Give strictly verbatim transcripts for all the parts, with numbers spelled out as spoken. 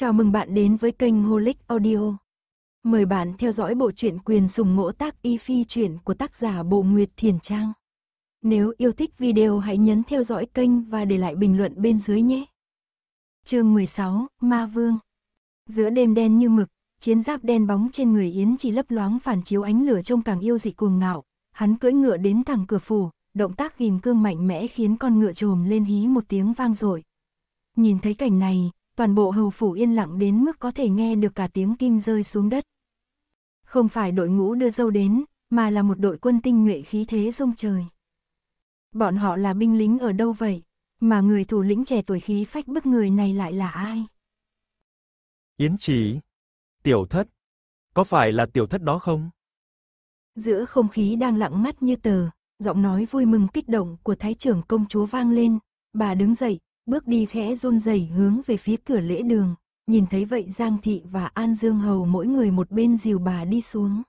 Chào mừng bạn đến với kênh Holic Audio. Mời bạn theo dõi bộ truyện Quyền Sủng Ngỗ Tác Y Phi truyện của tác giả Bộ Nguyệt Thiển Trang. Nếu yêu thích video hãy nhấn theo dõi kênh và để lại bình luận bên dưới nhé. Chương mười sáu, Ma Vương. Giữa đêm đen như mực, chiến giáp đen bóng trên người Yến Trì lấp loáng phản chiếu ánh lửa trông càng yêu dị cuồng ngạo. Hắn cưỡi ngựa đến thẳng cửa phủ, động tác ghim cương mạnh mẽ khiến con ngựa trồm lên hí một tiếng vang dội. Nhìn thấy cảnh này, toàn bộ hầu phủ yên lặng đến mức có thể nghe được cả tiếng kim rơi xuống đất. Không phải đội ngũ đưa dâu đến, mà là một đội quân tinh nhuệ khí thế rung trời. Bọn họ là binh lính ở đâu vậy? Mà người thủ lĩnh trẻ tuổi khí phách bức người này lại là ai? Yến Trì, tiểu thất, có phải là tiểu thất đó không? Giữa không khí đang lặng ngắt như tờ, giọng nói vui mừng kích động của thái trưởng công chúa vang lên. Bà đứng dậy, bước đi khẽ run rẩy hướng về phía cửa lễ đường. Nhìn thấy vậy, Giang Thị và An Dương Hầu mỗi người một bên dìu bà đi xuống.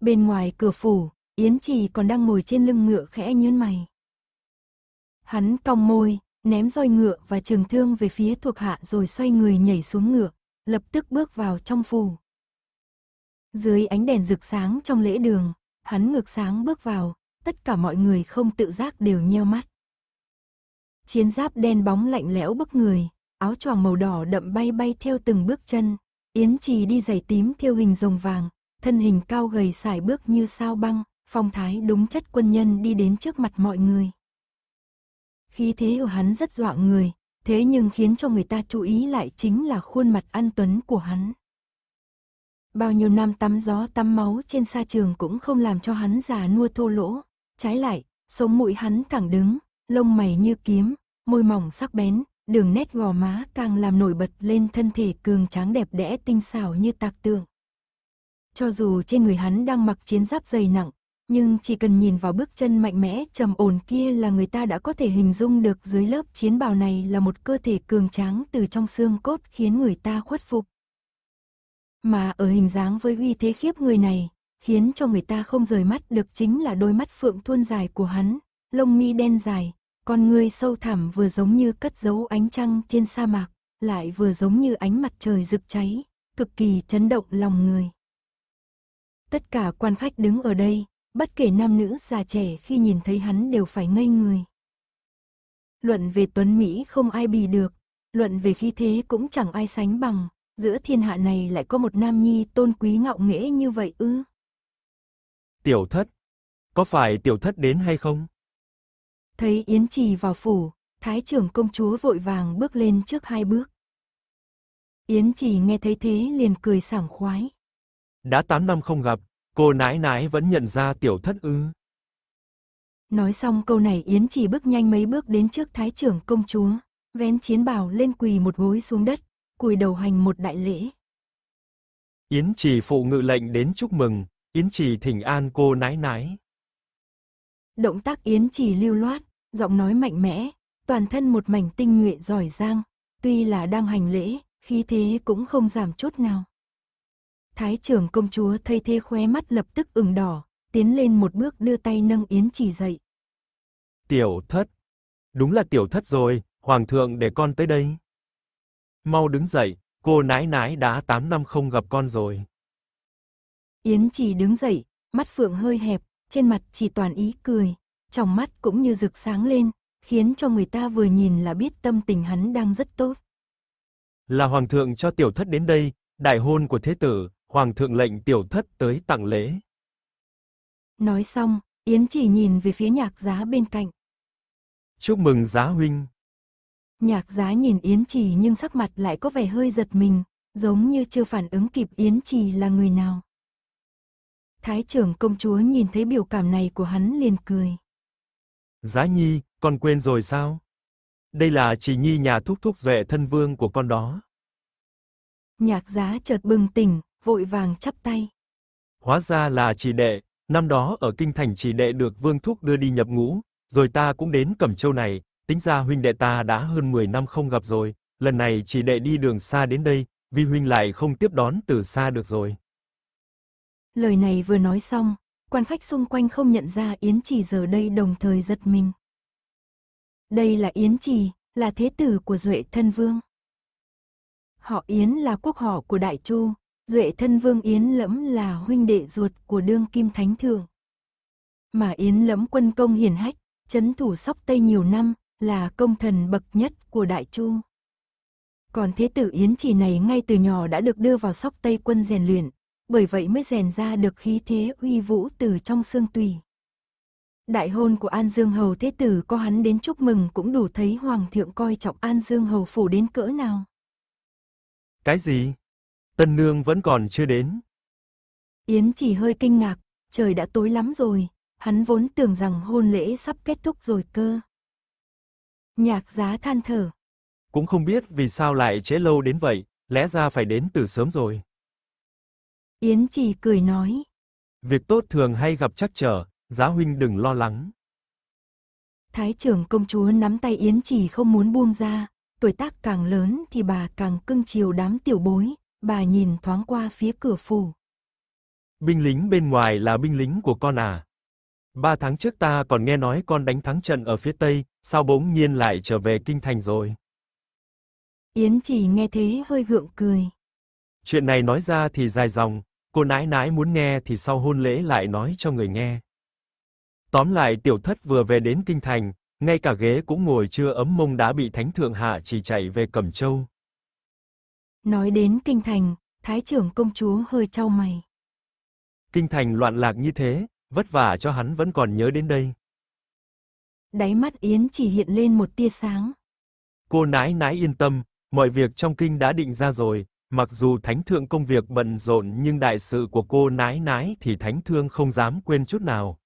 Bên ngoài cửa phủ, Yến Trì còn đang ngồi trên lưng ngựa khẽ nhướng mày. Hắn cong môi, ném roi ngựa và trường thương về phía thuộc hạ rồi xoay người nhảy xuống ngựa, lập tức bước vào trong phủ. Dưới ánh đèn rực sáng trong lễ đường, hắn ngược sáng bước vào, tất cả mọi người không tự giác đều nheo mắt. Chiến giáp đen bóng lạnh lẽo bức người, áo choàng màu đỏ đậm bay bay theo từng bước chân. Yến Trì đi giày tím theo hình rồng vàng, thân hình cao gầy sải bước như sao băng, phong thái đúng chất quân nhân đi đến trước mặt mọi người. Khí thế của hắn rất dọa người, thế nhưng khiến cho người ta chú ý lại chính là khuôn mặt anh tuấn của hắn. Bao nhiêu năm tắm gió tắm máu trên sa trường cũng không làm cho hắn già nua thô lỗ, trái lại, sống mũi hắn thẳng đứng, lông mày như kiếm, môi mỏng sắc bén, đường nét gò má càng làm nổi bật lên thân thể cường tráng đẹp đẽ tinh xảo như tạc tượng. Cho dù trên người hắn đang mặc chiến giáp dày nặng, nhưng chỉ cần nhìn vào bước chân mạnh mẽ trầm ổn kia là người ta đã có thể hình dung được dưới lớp chiến bào này là một cơ thể cường tráng từ trong xương cốt khiến người ta khuất phục. Mà ở hình dáng với uy thế khiếp người này, khiến cho người ta không rời mắt được chính là đôi mắt phượng thuôn dài của hắn, lông mi đen dài, con ngươi sâu thẳm vừa giống như cất giấu ánh trăng trên sa mạc, lại vừa giống như ánh mặt trời rực cháy, cực kỳ chấn động lòng người. Tất cả quan khách đứng ở đây, bất kể nam nữ già trẻ khi nhìn thấy hắn đều phải ngây người. Luận về tuấn mỹ không ai bì được, luận về khí thế cũng chẳng ai sánh bằng, giữa thiên hạ này lại có một nam nhi tôn quý ngạo nghễ như vậy ư? Tiểu thất, có phải tiểu thất đến hay không? Thấy Yến Trì vào phủ, thái trưởng công chúa vội vàng bước lên trước hai bước. Yến Trì nghe thấy thế liền cười sảng khoái. Đã tám năm không gặp, cô nãi nãi vẫn nhận ra tiểu thất ư? Nói xong câu này, Yến Trì bước nhanh mấy bước đến trước thái trưởng công chúa, vén chiến bào lên quỳ một gối xuống đất, cúi đầu hành một đại lễ. Yến Trì phụ ngự lệnh đến chúc mừng, Yến Trì thỉnh an cô nãi nãi. Động tác Yến Trì lưu loát, giọng nói mạnh mẽ, toàn thân một mảnh tinh nhuệ giỏi giang, tuy là đang hành lễ, khí thế cũng không giảm chút nào. Thái trưởng công chúa thấy thế khóe mắt lập tức ửng đỏ, tiến lên một bước đưa tay nâng Yến Trì dậy. Tiểu thất, đúng là tiểu thất rồi, hoàng thượng để con tới đây. Mau đứng dậy, cô nãi nãi đã tám năm không gặp con rồi. Yến Trì đứng dậy, mắt phượng hơi hẹp, trên mặt chỉ toàn ý cười, trong mắt cũng như rực sáng lên, khiến cho người ta vừa nhìn là biết tâm tình hắn đang rất tốt. Là hoàng thượng cho tiểu thất đến đây, đại hôn của thế tử, hoàng thượng lệnh tiểu thất tới tặng lễ. Nói xong, Yến Trì nhìn về phía Nhạc Giá bên cạnh. Chúc mừng Giá huynh. Nhạc Giá nhìn Yến Trì nhưng sắc mặt lại có vẻ hơi giật mình, giống như chưa phản ứng kịp Yến Trì là người nào. Thái trưởng công chúa nhìn thấy biểu cảm này của hắn liền cười. Giá nhi, con quên rồi sao? Đây là Trì nhi nhà thúc thúc Duệ Thân Vương của con đó. Nhạc Giá chợt bừng tỉnh, vội vàng chắp tay. Hóa ra là Trì đệ, năm đó ở kinh thành Trì đệ được Vương thúc đưa đi nhập ngũ, rồi ta cũng đến Cẩm Châu này, tính ra huynh đệ ta đã hơn mười năm không gặp rồi, lần này Trì đệ đi đường xa đến đây, vì huynh lại không tiếp đón từ xa được rồi. Lời này vừa nói xong, quan khách xung quanh không nhận ra Yến Trì giờ đây đồng thời giật mình. Đây là Yến Trì, là thế tử của Duệ Thân Vương. Họ Yến là quốc họ của Đại Chu, Duệ Thân Vương Yến Lẫm là huynh đệ ruột của đương kim thánh thượng. Mà Yến Lẫm quân công hiển hách, trấn thủ Sóc Tây nhiều năm, là công thần bậc nhất của Đại Chu. Còn thế tử Yến Trì này ngay từ nhỏ đã được đưa vào Sóc Tây quân rèn luyện, bởi vậy mới rèn ra được khí thế uy vũ từ trong xương tùy. Đại hôn của An Dương Hầu thế tử có hắn đến chúc mừng cũng đủ thấy Hoàng thượng coi trọng An Dương Hầu phủ đến cỡ nào. Cái gì? Tân nương vẫn còn chưa đến. Yến Trì hơi kinh ngạc, trời đã tối lắm rồi, hắn vốn tưởng rằng hôn lễ sắp kết thúc rồi cơ. Nhạc Giá than thở. Cũng không biết vì sao lại trễ lâu đến vậy, lẽ ra phải đến từ sớm rồi. Yến Trì cười nói. Việc tốt thường hay gặp trắc trở, Giá huynh đừng lo lắng. Thái trưởng công chúa nắm tay Yến Trì không muốn buông ra, tuổi tác càng lớn thì bà càng cưng chiều đám tiểu bối, bà nhìn thoáng qua phía cửa phủ. Binh lính bên ngoài là binh lính của con à? Ba tháng trước ta còn nghe nói con đánh thắng trận ở phía Tây, sao bỗng nhiên lại trở về kinh thành rồi? Yến Trì nghe thế hơi gượng cười. Chuyện này nói ra thì dài dòng, cô nãi nãi muốn nghe thì sau hôn lễ lại nói cho người nghe. Tóm lại tiểu thất vừa về đến kinh thành, ngay cả ghế cũng ngồi chưa ấm mông đã bị thánh thượng hạ chỉ chạy về Cẩm Châu. Nói đến kinh thành, thái trưởng công chúa hơi chau mày. Kinh thành loạn lạc như thế, vất vả cho hắn vẫn còn nhớ đến đây. Đáy mắt Yến Trì hiện lên một tia sáng. Cô nãi nãi yên tâm, mọi việc trong kinh đã định ra rồi, mặc dù thánh thượng công việc bận rộn nhưng đại sự của cô nãi nãi thì thánh thượng không dám quên chút nào.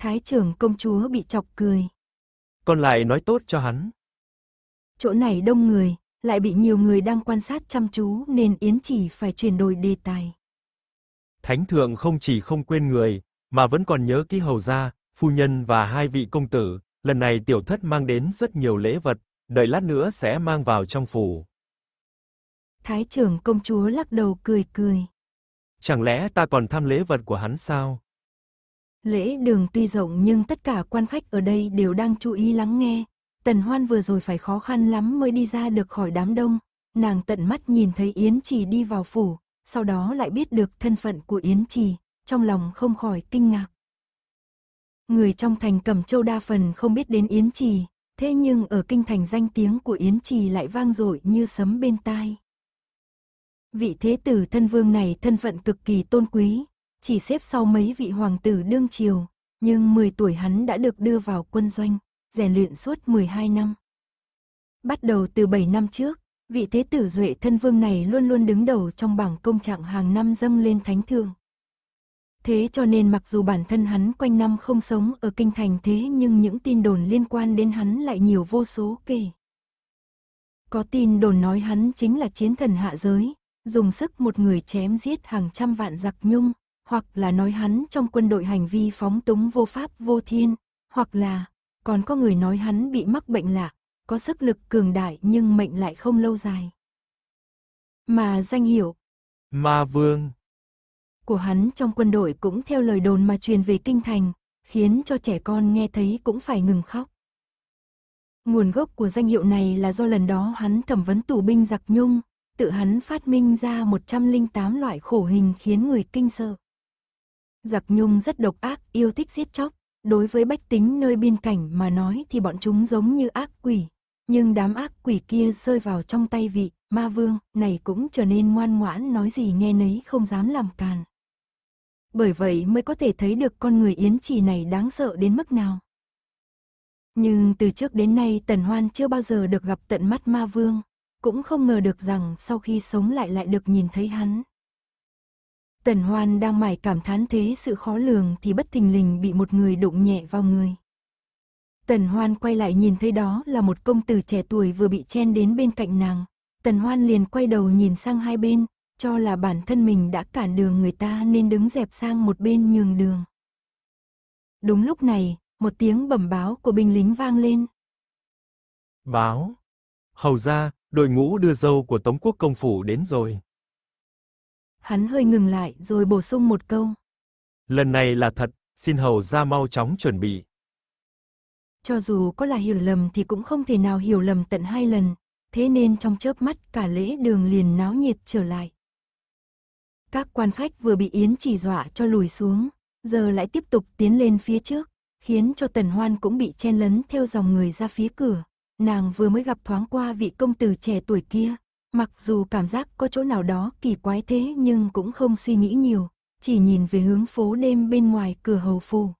Thái trưởng công chúa bị chọc cười. Con lại nói tốt cho hắn. Chỗ này đông người, lại bị nhiều người đang quan sát chăm chú nên Yến Trì phải chuyển đổi đề tài. Thánh thượng không chỉ không quên người, mà vẫn còn nhớ kỹ hầu gia, phu nhân và hai vị công tử. Lần này tiểu thất mang đến rất nhiều lễ vật, đợi lát nữa sẽ mang vào trong phủ. Thái trưởng công chúa lắc đầu cười cười. Chẳng lẽ ta còn tham lễ vật của hắn sao? Lễ đường tuy rộng nhưng tất cả quan khách ở đây đều đang chú ý lắng nghe. Tần Hoan vừa rồi phải khó khăn lắm mới đi ra được khỏi đám đông. Nàng tận mắt nhìn thấy Yến Trì đi vào phủ, sau đó lại biết được thân phận của Yến Trì, trong lòng không khỏi kinh ngạc. Người trong thành Cẩm Châu đa phần không biết đến Yến Trì, thế nhưng ở kinh thành danh tiếng của Yến Trì lại vang dội như sấm bên tai. Vị thế tử thân vương này thân phận cực kỳ tôn quý, chỉ xếp sau mấy vị hoàng tử đương triều, nhưng mười tuổi hắn đã được đưa vào quân doanh, rèn luyện suốt mười hai năm. Bắt đầu từ bảy năm trước, vị thế tử Duệ Thân Vương này luôn luôn đứng đầu trong bảng công trạng hàng năm dâng lên thánh thượng. Thế cho nên mặc dù bản thân hắn quanh năm không sống ở kinh thành thế nhưng những tin đồn liên quan đến hắn lại nhiều vô số kể. Có tin đồn nói hắn chính là chiến thần hạ giới, dùng sức một người chém giết hàng trăm vạn giặc nhung, hoặc là nói hắn trong quân đội hành vi phóng túng vô pháp vô thiên, hoặc là còn có người nói hắn bị mắc bệnh lạ, có sức lực cường đại nhưng mệnh lại không lâu dài. Mà danh hiệu Ma Vương của hắn trong quân đội cũng theo lời đồn mà truyền về kinh thành, khiến cho trẻ con nghe thấy cũng phải ngừng khóc. Nguồn gốc của danh hiệu này là do lần đó hắn thẩm vấn tù binh giặc nhung, tự hắn phát minh ra một trăm lẻ tám loại khổ hình khiến người kinh sợ. Giặc nhung rất độc ác, yêu thích giết chóc, đối với bách tính nơi biên cảnh mà nói thì bọn chúng giống như ác quỷ, nhưng đám ác quỷ kia rơi vào trong tay vị Ma Vương này cũng trở nên ngoan ngoãn, nói gì nghe nấy, không dám làm càn. Bởi vậy mới có thể thấy được con người Yến Trì này đáng sợ đến mức nào. Nhưng từ trước đến nay Tần Hoan chưa bao giờ được gặp tận mắt Ma Vương, cũng không ngờ được rằng sau khi sống lại lại được nhìn thấy hắn. Tần Hoan đang mải cảm thán thế sự khó lường thì bất thình lình bị một người đụng nhẹ vào người. Tần Hoan quay lại nhìn thấy đó là một công tử trẻ tuổi vừa bị chen đến bên cạnh nàng. Tần Hoan liền quay đầu nhìn sang hai bên, cho là bản thân mình đã cản đường người ta nên đứng dẹp sang một bên nhường đường. Đúng lúc này, một tiếng bẩm báo của binh lính vang lên. Báo! Hầu gia, đội ngũ đưa dâu của Tống Quốc Công Phủ đến rồi. Hắn hơi ngừng lại rồi bổ sung một câu. Lần này là thật, xin hầu gia mau chóng chuẩn bị. Cho dù có là hiểu lầm thì cũng không thể nào hiểu lầm tận hai lần. thế nên trong chớp mắt cả lễ đường liền náo nhiệt trở lại. Các quan khách vừa bị Yến Trì dọa cho lùi xuống, giờ lại tiếp tục tiến lên phía trước, khiến cho Tần Hoan cũng bị chen lấn theo dòng người ra phía cửa. Nàng vừa mới gặp thoáng qua vị công tử trẻ tuổi kia, mặc dù cảm giác có chỗ nào đó kỳ quái thế nhưng cũng không suy nghĩ nhiều, chỉ nhìn về hướng phố đêm bên ngoài cửa hầu phủ.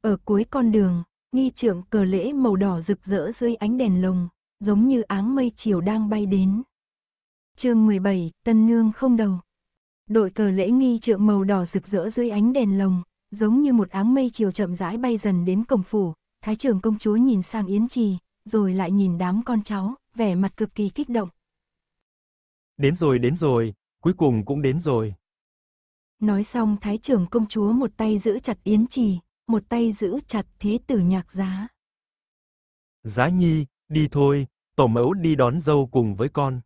Ở cuối con đường, nghi trượng cờ lễ màu đỏ rực rỡ dưới ánh đèn lồng, giống như áng mây chiều đang bay đến. Chương mười bảy, Tân Nương không đầu. Đội cờ lễ nghi trượng màu đỏ rực rỡ dưới ánh đèn lồng, giống như một áng mây chiều chậm rãi bay dần đến cổng phủ. Thái trưởng công chúa nhìn sang Yến Trì, rồi lại nhìn đám con cháu, vẻ mặt cực kỳ kích động. Đến rồi, đến rồi, cuối cùng cũng đến rồi. Nói xong thái trưởng công chúa một tay giữ chặt Yến Trì, một tay giữ chặt thế tử Nhạc Giá. Giá nhi, đi thôi, tổ mẫu đi đón dâu cùng với con.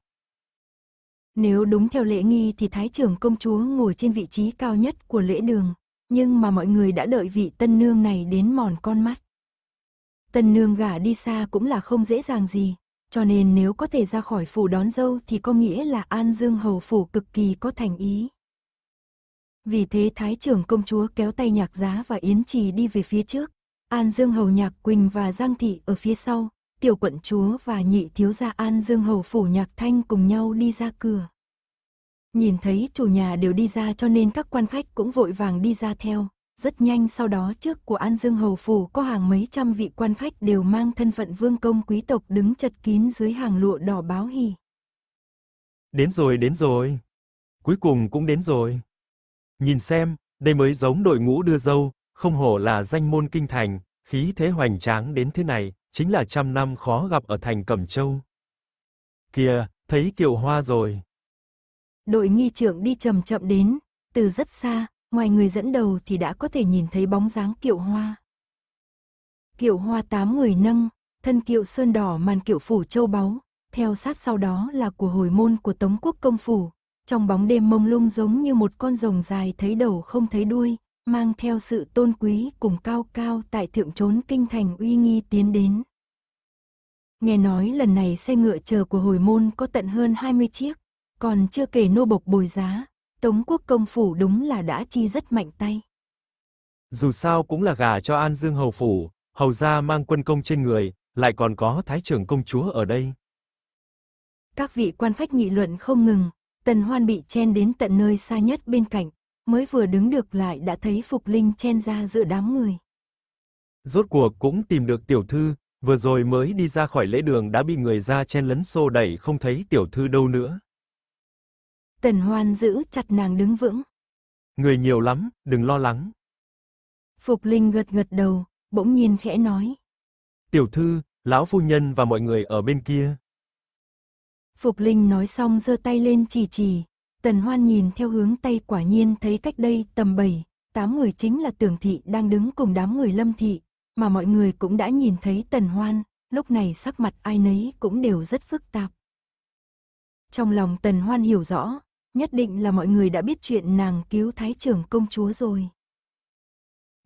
Nếu đúng theo lễ nghi thì thái trưởng công chúa ngồi trên vị trí cao nhất của lễ đường, nhưng mà mọi người đã đợi vị tân nương này đến mòn con mắt. Tân nương gả đi xa cũng là không dễ dàng gì, cho nên nếu có thể ra khỏi phủ đón dâu thì có nghĩa là An Dương hầu phủ cực kỳ có thành ý. Vì thế thái trưởng công chúa kéo tay Nhạc Giá và Yến Trì đi về phía trước, An Dương hầu Nhạc Quỳnh và Giang Thị ở phía sau, tiểu quận chúa và nhị thiếu gia An Dương hầu phủ Nhạc Thanh cùng nhau đi ra cửa. Nhìn thấy chủ nhà đều đi ra cho nên các quan khách cũng vội vàng đi ra theo. Rất nhanh sau đó trước của An Dương hầu phủ có hàng mấy trăm vị quan khách đều mang thân phận vương công quý tộc đứng chật kín dưới hàng lụa đỏ báo hỉ. Đến rồi, đến rồi. Cuối cùng cũng đến rồi. Nhìn xem, đây mới giống đội ngũ đưa dâu, không hổ là danh môn kinh thành, khí thế hoành tráng đến thế này, chính là trăm năm khó gặp ở thành Cẩm Châu. Kìa, thấy kiệu hoa rồi. Đội nghi trượng đi chậm chậm đến, từ rất xa. Ngoài người dẫn đầu thì đã có thể nhìn thấy bóng dáng kiệu hoa. Kiệu hoa tám người nâng, thân kiệu sơn đỏ màn kiệu phủ châu báu, theo sát sau đó là của hồi môn của Tống Quốc Công Phủ. Trong bóng đêm mông lung giống như một con rồng dài thấy đầu không thấy đuôi, mang theo sự tôn quý cùng cao cao tại thượng trốn kinh thành uy nghi tiến đến. Nghe nói lần này xe ngựa chờ của hồi môn có tận hơn hai mươi chiếc, còn chưa kể nô bộc bồi giá. Tống Quốc Công Phủ đúng là đã chi rất mạnh tay. Dù sao cũng là gả cho An Dương hầu phủ, hầu gia mang quân công trên người, lại còn có thái trưởng công chúa ở đây. Các vị quan khách nghị luận không ngừng, Tần Hoan bị chen đến tận nơi xa nhất bên cạnh, mới vừa đứng được lại đã thấy Phục Linh chen ra giữa đám người. Rốt cuộc cũng tìm được tiểu thư, vừa rồi mới đi ra khỏi lễ đường đã bị người ra chen lấn xô đẩy không thấy tiểu thư đâu nữa. Tần Hoan giữ chặt nàng đứng vững. Người nhiều lắm, đừng lo lắng. Phục Linh gật gật đầu, bỗng nhiên khẽ nói. Tiểu thư, lão phu nhân và mọi người ở bên kia. Phục Linh nói xong giơ tay lên chỉ chỉ. Tần Hoan nhìn theo hướng tay quả nhiên thấy cách đây tầm bảy, tám người chính là Tưởng Thị đang đứng cùng đám người Lâm Thị. Mà mọi người cũng đã nhìn thấy Tần Hoan, lúc này sắc mặt ai nấy cũng đều rất phức tạp. Trong lòng Tần Hoan hiểu rõ. Nhất định là mọi người đã biết chuyện nàng cứu thái trưởng công chúa rồi.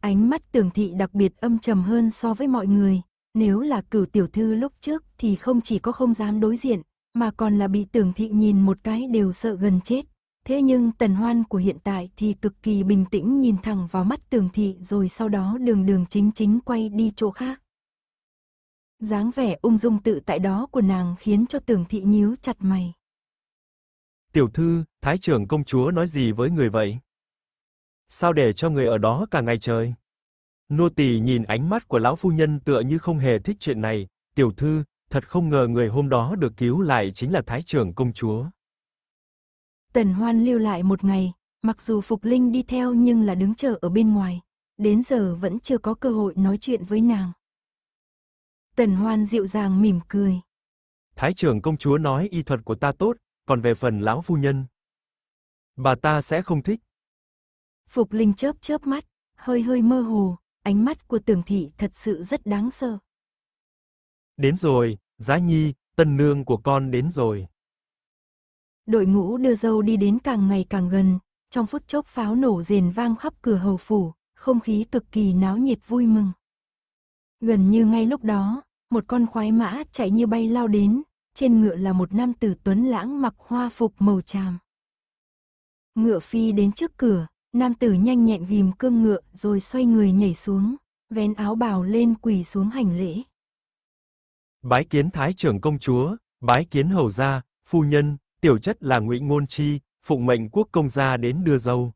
Ánh mắt Tưởng Thị đặc biệt âm trầm hơn so với mọi người. Nếu là Cửu tiểu thư lúc trước thì không chỉ có không dám đối diện, mà còn là bị Tưởng Thị nhìn một cái đều sợ gần chết. Thế nhưng Tần Hoan của hiện tại thì cực kỳ bình tĩnh nhìn thẳng vào mắt Tưởng Thị rồi sau đó đường đường chính chính quay đi chỗ khác. Dáng vẻ ung dung tự tại đó của nàng khiến cho Tưởng Thị nhíu chặt mày. Tiểu thư, thái trưởng công chúa nói gì với người vậy? Sao để cho người ở đó cả ngày trời? Nô tỳ nhìn ánh mắt của lão phu nhân tựa như không hề thích chuyện này. Tiểu thư, thật không ngờ người hôm đó được cứu lại chính là thái trưởng công chúa. Tần Hoan lưu lại một ngày, mặc dù Phục Linh đi theo nhưng là đứng chờ ở bên ngoài. Đến giờ vẫn chưa có cơ hội nói chuyện với nàng. Tần Hoan dịu dàng mỉm cười. Thái trưởng công chúa nói y thuật của ta tốt. Còn về phần lão phu nhân, bà ta sẽ không thích. Phục Linh chớp chớp mắt, hơi hơi mơ hồ, ánh mắt của Tưởng Thị thật sự rất đáng sợ. Đến rồi, Giá Nhi, tân nương của con đến rồi. Đội ngũ đưa dâu đi đến càng ngày càng gần, trong phút chốc pháo nổ rền vang khắp cửa hầu phủ, không khí cực kỳ náo nhiệt vui mừng. Gần như ngay lúc đó, một con khoái mã chạy như bay lao đến. trên ngựa là một nam tử tuấn lãng mặc hoa phục màu tràm. Ngựa phi đến trước cửa, nam tử nhanh nhẹn ghìm cương ngựa rồi xoay người nhảy xuống, vén áo bào lên quỳ xuống hành lễ. Bái kiến Thái trưởng công chúa, bái kiến hầu gia, phu nhân, tiểu chất là Ngụy Ngôn Chi, phụng mệnh quốc công gia đến đưa dâu.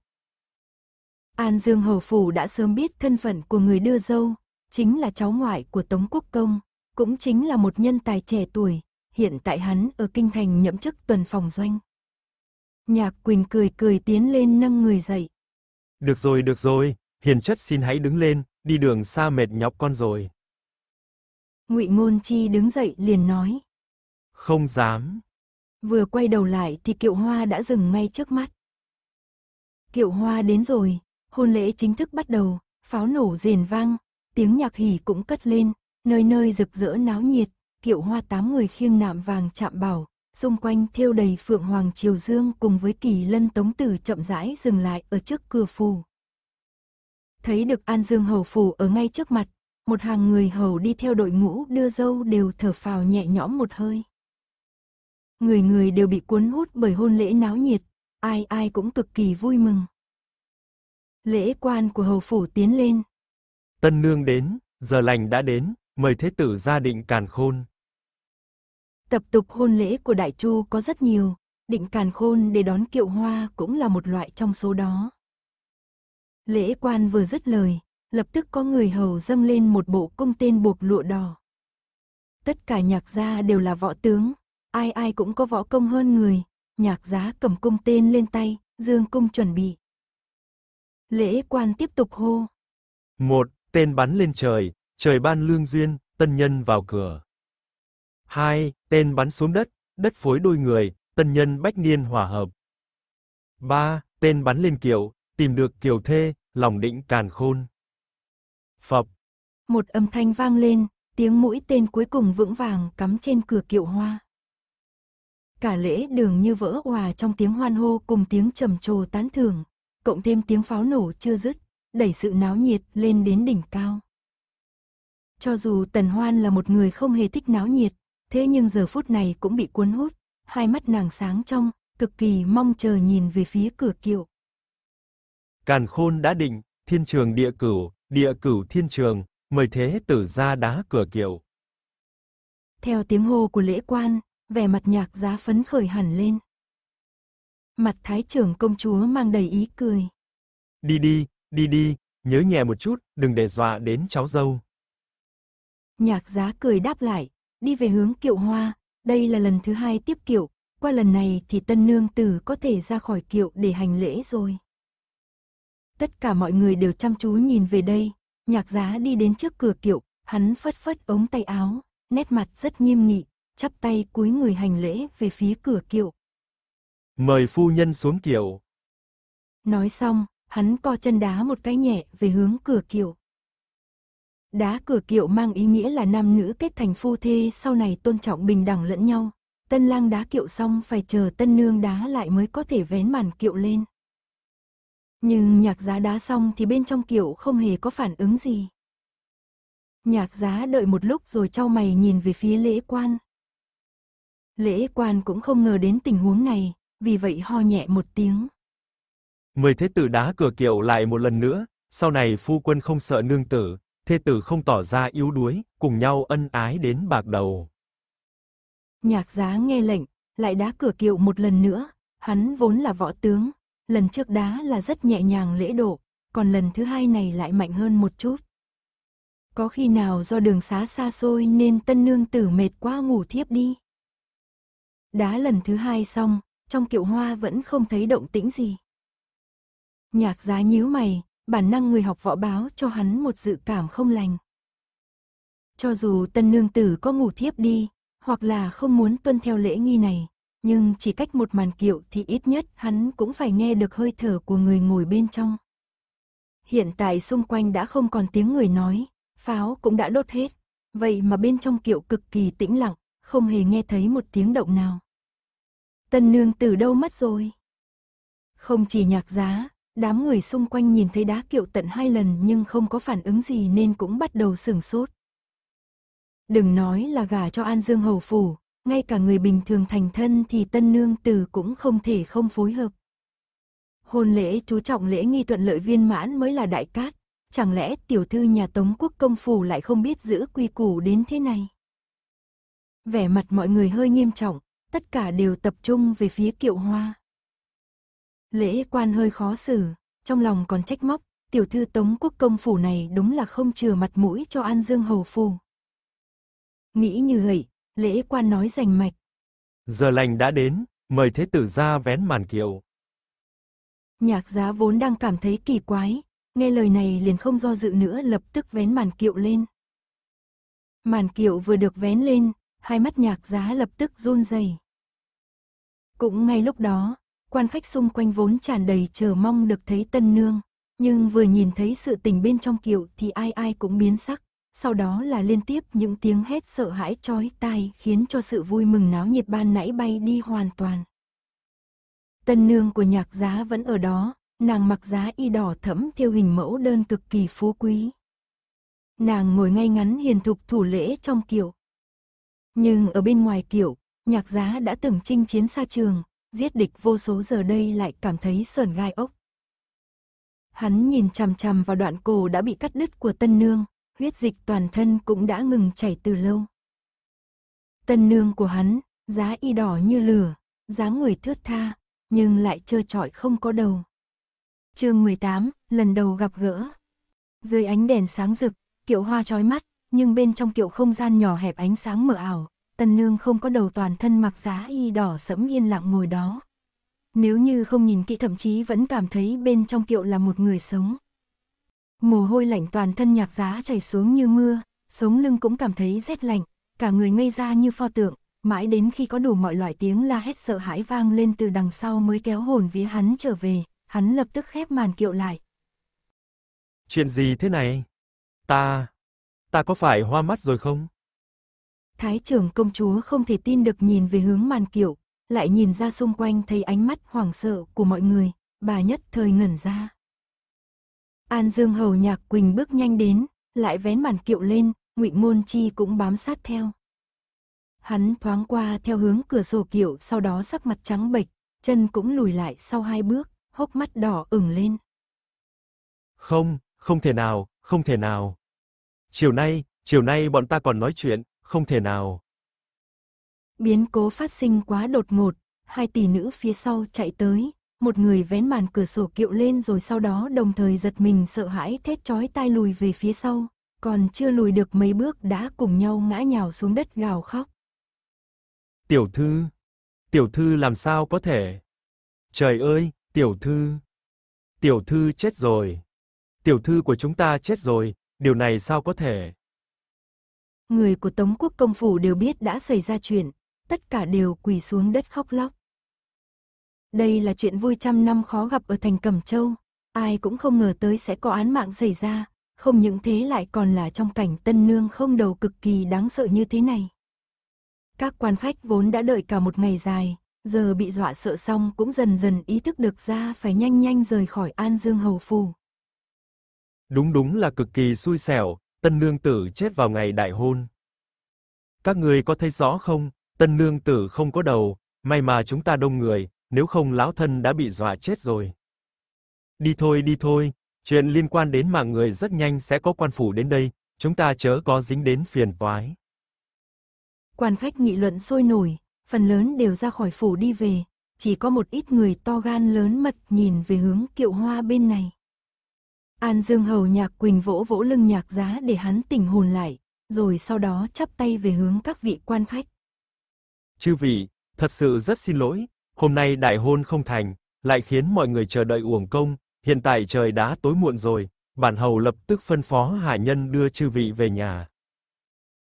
An Dương Hầu Phủ đã sớm biết thân phận của người đưa dâu, chính là cháu ngoại của Tống Quốc Công, cũng chính là một nhân tài trẻ tuổi, hiện tại hắn ở Kinh Thành nhậm chức tuần phòng doanh. Nhạc Quỳnh cười cười tiến lên nâng người dậy. Được rồi, được rồi, hiền chất xin hãy đứng lên, đi đường xa mệt nhọc con rồi. Ngụy Ngôn Chi đứng dậy liền nói. Không dám. Vừa quay đầu lại thì Kiệu Hoa đã dừng ngay trước mắt. Kiệu Hoa đến rồi, hôn lễ chính thức bắt đầu, pháo nổ rền vang, tiếng nhạc hỉ cũng cất lên, nơi nơi rực rỡ náo nhiệt, Kiệu Hoa tám người khiêng nạm vàng chạm bảo, xung quanh thêu đầy phượng hoàng triều dương cùng với kỳ lân tống tử chậm rãi dừng lại ở trước cửa phủ. Thấy được An Dương Hầu Phủ ở ngay trước mặt, một hàng người hầu đi theo đội ngũ đưa dâu đều thở phào nhẹ nhõm một hơi. Người người đều bị cuốn hút bởi hôn lễ náo nhiệt, ai ai cũng cực kỳ vui mừng. Lễ quan của hầu phủ tiến lên. Tân nương đến, giờ lành đã đến, mời thế tử gia định càn khôn. Tập tục hôn lễ của Đại Chu có rất nhiều, định càn khôn để đón Kiệu Hoa cũng là một loại trong số đó. Lễ quan vừa dứt lời, lập tức có người hầu dâng lên một bộ cung tên buộc lụa đỏ. Tất cả nhạc gia đều là võ tướng, ai ai cũng có võ công hơn người, nhạc giá cầm cung tên lên tay, dương cung chuẩn bị. Lễ quan tiếp tục hô. Một, tên bắn lên trời, trời ban lương duyên, tân nhân vào cửa. Hai, tên bắn xuống đất, đất phối đôi người, tân nhân bách niên hòa hợp. Ba, tên bắn lên kiệu, tìm được kiều thê, lòng định càn khôn. Phập. Một âm thanh vang lên, tiếng mũi tên cuối cùng vững vàng cắm trên cửa Kiệu Hoa. Cả lễ đường như vỡ òa trong tiếng hoan hô cùng tiếng trầm trồ tán thưởng, cộng thêm tiếng pháo nổ chưa dứt, đẩy sự náo nhiệt lên đến đỉnh cao. Cho dù Tần Hoan là một người không hề thích náo nhiệt, thế nhưng giờ phút này cũng bị cuốn hút, hai mắt nàng sáng trong, cực kỳ mong chờ nhìn về phía cửa kiệu. Càn khôn đã định, thiên trường địa cửu, địa cửu thiên trường, mời thế tử ra đá cửa kiệu. Theo tiếng hô của lễ quan, vẻ mặt nhạc giá phấn khởi hẳn lên. Mặt Thái trưởng công chúa mang đầy ý cười. Đi đi, đi đi, nhớ nhẹ một chút, đừng để dọa đến cháu dâu. Nhạc giá cười đáp lại, đi về hướng Kiệu Hoa, đây là lần thứ hai tiếp kiệu, qua lần này thì tân nương tử có thể ra khỏi kiệu để hành lễ rồi. Tất cả mọi người đều chăm chú nhìn về đây, nhạc giá đi đến trước cửa kiệu, hắn phất phất ống tay áo, nét mặt rất nghiêm nghị, chắp tay cúi người hành lễ về phía cửa kiệu. Mời phu nhân xuống kiệu. Nói xong, hắn co chân đá một cái nhẹ về hướng cửa kiệu. Đá cửa kiệu mang ý nghĩa là nam nữ kết thành phu thê sau này tôn trọng bình đẳng lẫn nhau. Tân lang đá kiệu xong phải chờ tân nương đá lại mới có thể vén màn kiệu lên. Nhưng nhạc giá đá xong thì bên trong kiệu không hề có phản ứng gì. Nhạc giá đợi một lúc rồi chau mày nhìn về phía lễ quan. Lễ quan cũng không ngờ đến tình huống này, vì vậy ho nhẹ một tiếng. Mời thế tử đá cửa kiệu lại một lần nữa, sau này phu quân không sợ nương tử, thế tử không tỏ ra yếu đuối, cùng nhau ân ái đến bạc đầu. Nhạc giá nghe lệnh, lại đá cửa kiệu một lần nữa, hắn vốn là võ tướng, lần trước đá là rất nhẹ nhàng lễ độ, còn lần thứ hai này lại mạnh hơn một chút. Có khi nào do đường xá xa xôi nên tân nương tử mệt quá ngủ thiếp đi. Đá lần thứ hai xong, trong Kiệu Hoa vẫn không thấy động tĩnh gì. Nhạc giá nhíu mày, bản năng người học võ báo cho hắn một dự cảm không lành. Cho dù tân nương tử có ngủ thiếp đi, hoặc là không muốn tuân theo lễ nghi này, nhưng chỉ cách một màn kiệu thì ít nhất hắn cũng phải nghe được hơi thở của người ngồi bên trong. Hiện tại xung quanh đã không còn tiếng người nói, pháo cũng đã đốt hết, vậy mà bên trong kiệu cực kỳ tĩnh lặng, không hề nghe thấy một tiếng động nào. Tân nương tử đâu mất rồi? Không chỉ nhạc giá, đám người xung quanh nhìn thấy đá kiệu tận hai lần nhưng không có phản ứng gì nên cũng bắt đầu sửng sốt. Đừng nói là gả cho An Dương Hầu Phủ, ngay cả người bình thường thành thân thì tân nương tử cũng không thể không phối hợp. Hôn lễ chú trọng lễ nghi thuận lợi viên mãn mới là đại cát, chẳng lẽ tiểu thư nhà Tống Quốc Công Phủ lại không biết giữ quy củ đến thế này? Vẻ mặt mọi người hơi nghiêm trọng, tất cả đều tập trung về phía Kiệu Hoa. Lễ quan hơi khó xử, trong lòng còn trách móc, tiểu thư Tống Quốc Công Phủ này đúng là không chừa mặt mũi cho An Dương Hầu Phủ. Nghĩ như vậy, lễ quan nói rành mạch. Giờ lành đã đến, mời thế tử ra vén màn kiệu. Nhạc Giá vốn đang cảm thấy kỳ quái, nghe lời này liền không do dự nữa, lập tức vén màn kiệu lên. Màn kiệu vừa được vén lên, hai mắt Nhạc Giá lập tức run rẩy. Cũng ngay lúc đó, quan khách xung quanh vốn tràn đầy chờ mong được thấy tân nương, nhưng vừa nhìn thấy sự tình bên trong kiệu thì ai ai cũng biến sắc, sau đó là liên tiếp những tiếng hét sợ hãi chói tai khiến cho sự vui mừng náo nhiệt ban nãy bay đi hoàn toàn. Tân nương của Nhạc Giá vẫn ở đó, nàng mặc giá y đỏ thẫm theo hình mẫu đơn cực kỳ phú quý. Nàng ngồi ngay ngắn hiền thục thủ lễ trong kiệu. Nhưng ở bên ngoài kiệu, Nhạc Giá đã từng chinh chiến xa trường, giết địch vô số, giờ đây lại cảm thấy sởn gai ốc. Hắn nhìn chằm chằm vào đoạn cổ đã bị cắt đứt của tân nương, huyết dịch toàn thân cũng đã ngừng chảy từ lâu. Tân nương của hắn, giá y đỏ như lửa, dáng người thướt tha, nhưng lại trơ trọi không có đầu. Chương mười tám, lần đầu gặp gỡ. Dưới ánh đèn sáng rực, kiệu hoa chói mắt, nhưng bên trong kiệu không gian nhỏ hẹp ánh sáng mờ ảo, tân nương không có đầu toàn thân mặc giá y đỏ sẫm yên lặng ngồi đó. Nếu như không nhìn kỹ thậm chí vẫn cảm thấy bên trong kiệu là một người sống. Mồ hôi lạnh toàn thân Nhạc Giá chảy xuống như mưa, sống lưng cũng cảm thấy rét lạnh, cả người ngây ra như pho tượng, mãi đến khi có đủ mọi loại tiếng la hét sợ hãi vang lên từ đằng sau mới kéo hồn vía hắn trở về, hắn lập tức khép màn kiệu lại. Chuyện gì thế này? Ta... ta có phải hoa mắt rồi không? Thái trưởng công chúa không thể tin được nhìn về hướng màn kiệu, lại nhìn ra xung quanh thấy ánh mắt hoảng sợ của mọi người, bà nhất thời ngẩn ra. An Dương Hầu Nhạc Quỳnh bước nhanh đến, lại vén màn kiệu lên, Ngụy Ngôn Chi cũng bám sát theo. Hắn thoáng qua theo hướng cửa sổ kiệu, sau đó sắc mặt trắng bệch, chân cũng lùi lại sau hai bước, hốc mắt đỏ ửng lên. Không, không thể nào, không thể nào. Chiều nay, chiều nay bọn ta còn nói chuyện, không thể nào. Biến cố phát sinh quá đột ngột, hai tỷ nữ phía sau chạy tới, một người vén màn cửa sổ kiệu lên rồi sau đó đồng thời giật mình sợ hãi thét chói tai lùi về phía sau, còn chưa lùi được mấy bước đã cùng nhau ngã nhào xuống đất gào khóc. Tiểu thư, tiểu thư làm sao có thể? Trời ơi, tiểu thư, tiểu thư chết rồi, tiểu thư của chúng ta chết rồi. Điều này sao có thể? Người của Tống Quốc Công Phủ đều biết đã xảy ra chuyện, tất cả đều quỳ xuống đất khóc lóc. Đây là chuyện vui trăm năm khó gặp ở thành Cẩm Châu, ai cũng không ngờ tới sẽ có án mạng xảy ra, không những thế lại còn là trong cảnh tân nương không đầu cực kỳ đáng sợ như thế này. Các quan khách vốn đã đợi cả một ngày dài, giờ bị dọa sợ xong cũng dần dần ý thức được ra phải nhanh nhanh rời khỏi An Dương Hầu Phủ. Đúng đúng là cực kỳ xui xẻo, tân nương tử chết vào ngày đại hôn. Các người có thấy rõ không, tân nương tử không có đầu, may mà chúng ta đông người, nếu không lão thân đã bị dọa chết rồi. Đi thôi đi thôi, chuyện liên quan đến mạng người rất nhanh sẽ có quan phủ đến đây, chúng ta chớ có dính đến phiền toái. Quan khách nghị luận sôi nổi, phần lớn đều ra khỏi phủ đi về, chỉ có một ít người to gan lớn mật nhìn về hướng kiệu hoa bên này. An Dương Hầu Nhạc Quỳnh vỗ vỗ lưng Nhạc Giá để hắn tỉnh hồn lại, rồi sau đó chắp tay về hướng các vị quan khách. Chư vị, thật sự rất xin lỗi, hôm nay đại hôn không thành, lại khiến mọi người chờ đợi uổng công, hiện tại trời đã tối muộn rồi, bản hầu lập tức phân phó hạ nhân đưa chư vị về nhà.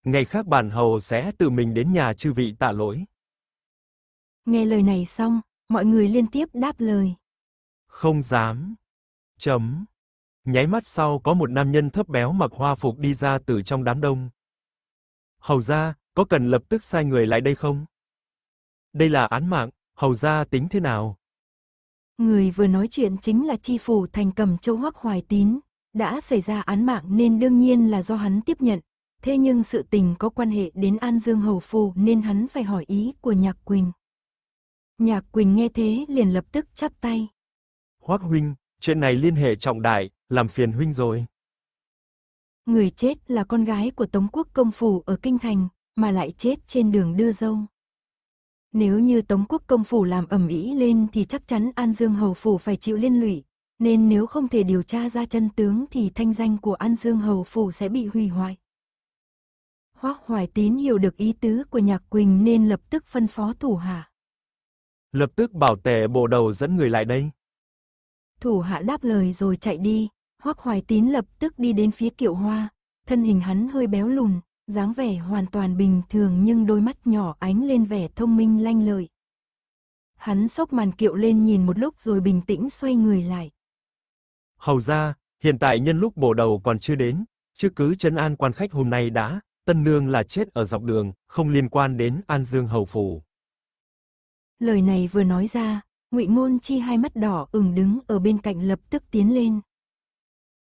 Ngày khác bản hầu sẽ tự mình đến nhà chư vị tạ lỗi. Nghe lời này xong, mọi người liên tiếp đáp lời. Không dám. Chấm. Nháy mắt sau có một nam nhân thấp béo mặc hoa phục đi ra từ trong đám đông. Hầu gia, có cần lập tức sai người lại đây không? Đây là án mạng, hầu gia tính thế nào? Người vừa nói chuyện chính là tri phủ thành Cẩm Châu Hoắc Hoài Tín, đã xảy ra án mạng nên đương nhiên là do hắn tiếp nhận. Thế nhưng sự tình có quan hệ đến An Dương Hầu Phủ nên hắn phải hỏi ý của Nhạc Quỳnh. Nhạc Quỳnh nghe thế liền lập tức chắp tay. Hoắc huynh, chuyện này liên hệ trọng đại, làm phiền huynh rồi. Người chết là con gái của Tống Quốc Công Phủ ở Kinh Thành, mà lại chết trên đường đưa dâu. Nếu như Tống Quốc Công Phủ làm ầm ĩ lên thì chắc chắn An Dương Hầu Phủ phải chịu liên lụy, nên nếu không thể điều tra ra chân tướng thì thanh danh của An Dương Hầu Phủ sẽ bị hủy hoại. Hoắc Hoài Tín hiểu được ý tứ của Nhạc Quỳnh nên lập tức phân phó thủ hạ. Lập tức bảo tề bộ đầu dẫn người lại đây. Thủ hạ đáp lời rồi chạy đi. Hoắc Hoài Tín lập tức đi đến phía Kiệu Hoa, thân hình hắn hơi béo lùn, dáng vẻ hoàn toàn bình thường nhưng đôi mắt nhỏ ánh lên vẻ thông minh lanh lợi. Hắn xốc màn kiệu lên nhìn một lúc rồi bình tĩnh xoay người lại. Hầu gia, hiện tại nhân lúc bộ đầu còn chưa đến, chứ cứ trấn an quan khách hôm nay đã, tân nương là chết ở dọc đường, không liên quan đến An Dương Hầu Phủ. Lời này vừa nói ra, Ngụy Ngôn Chi hai mắt đỏ ửng đứng ở bên cạnh lập tức tiến lên.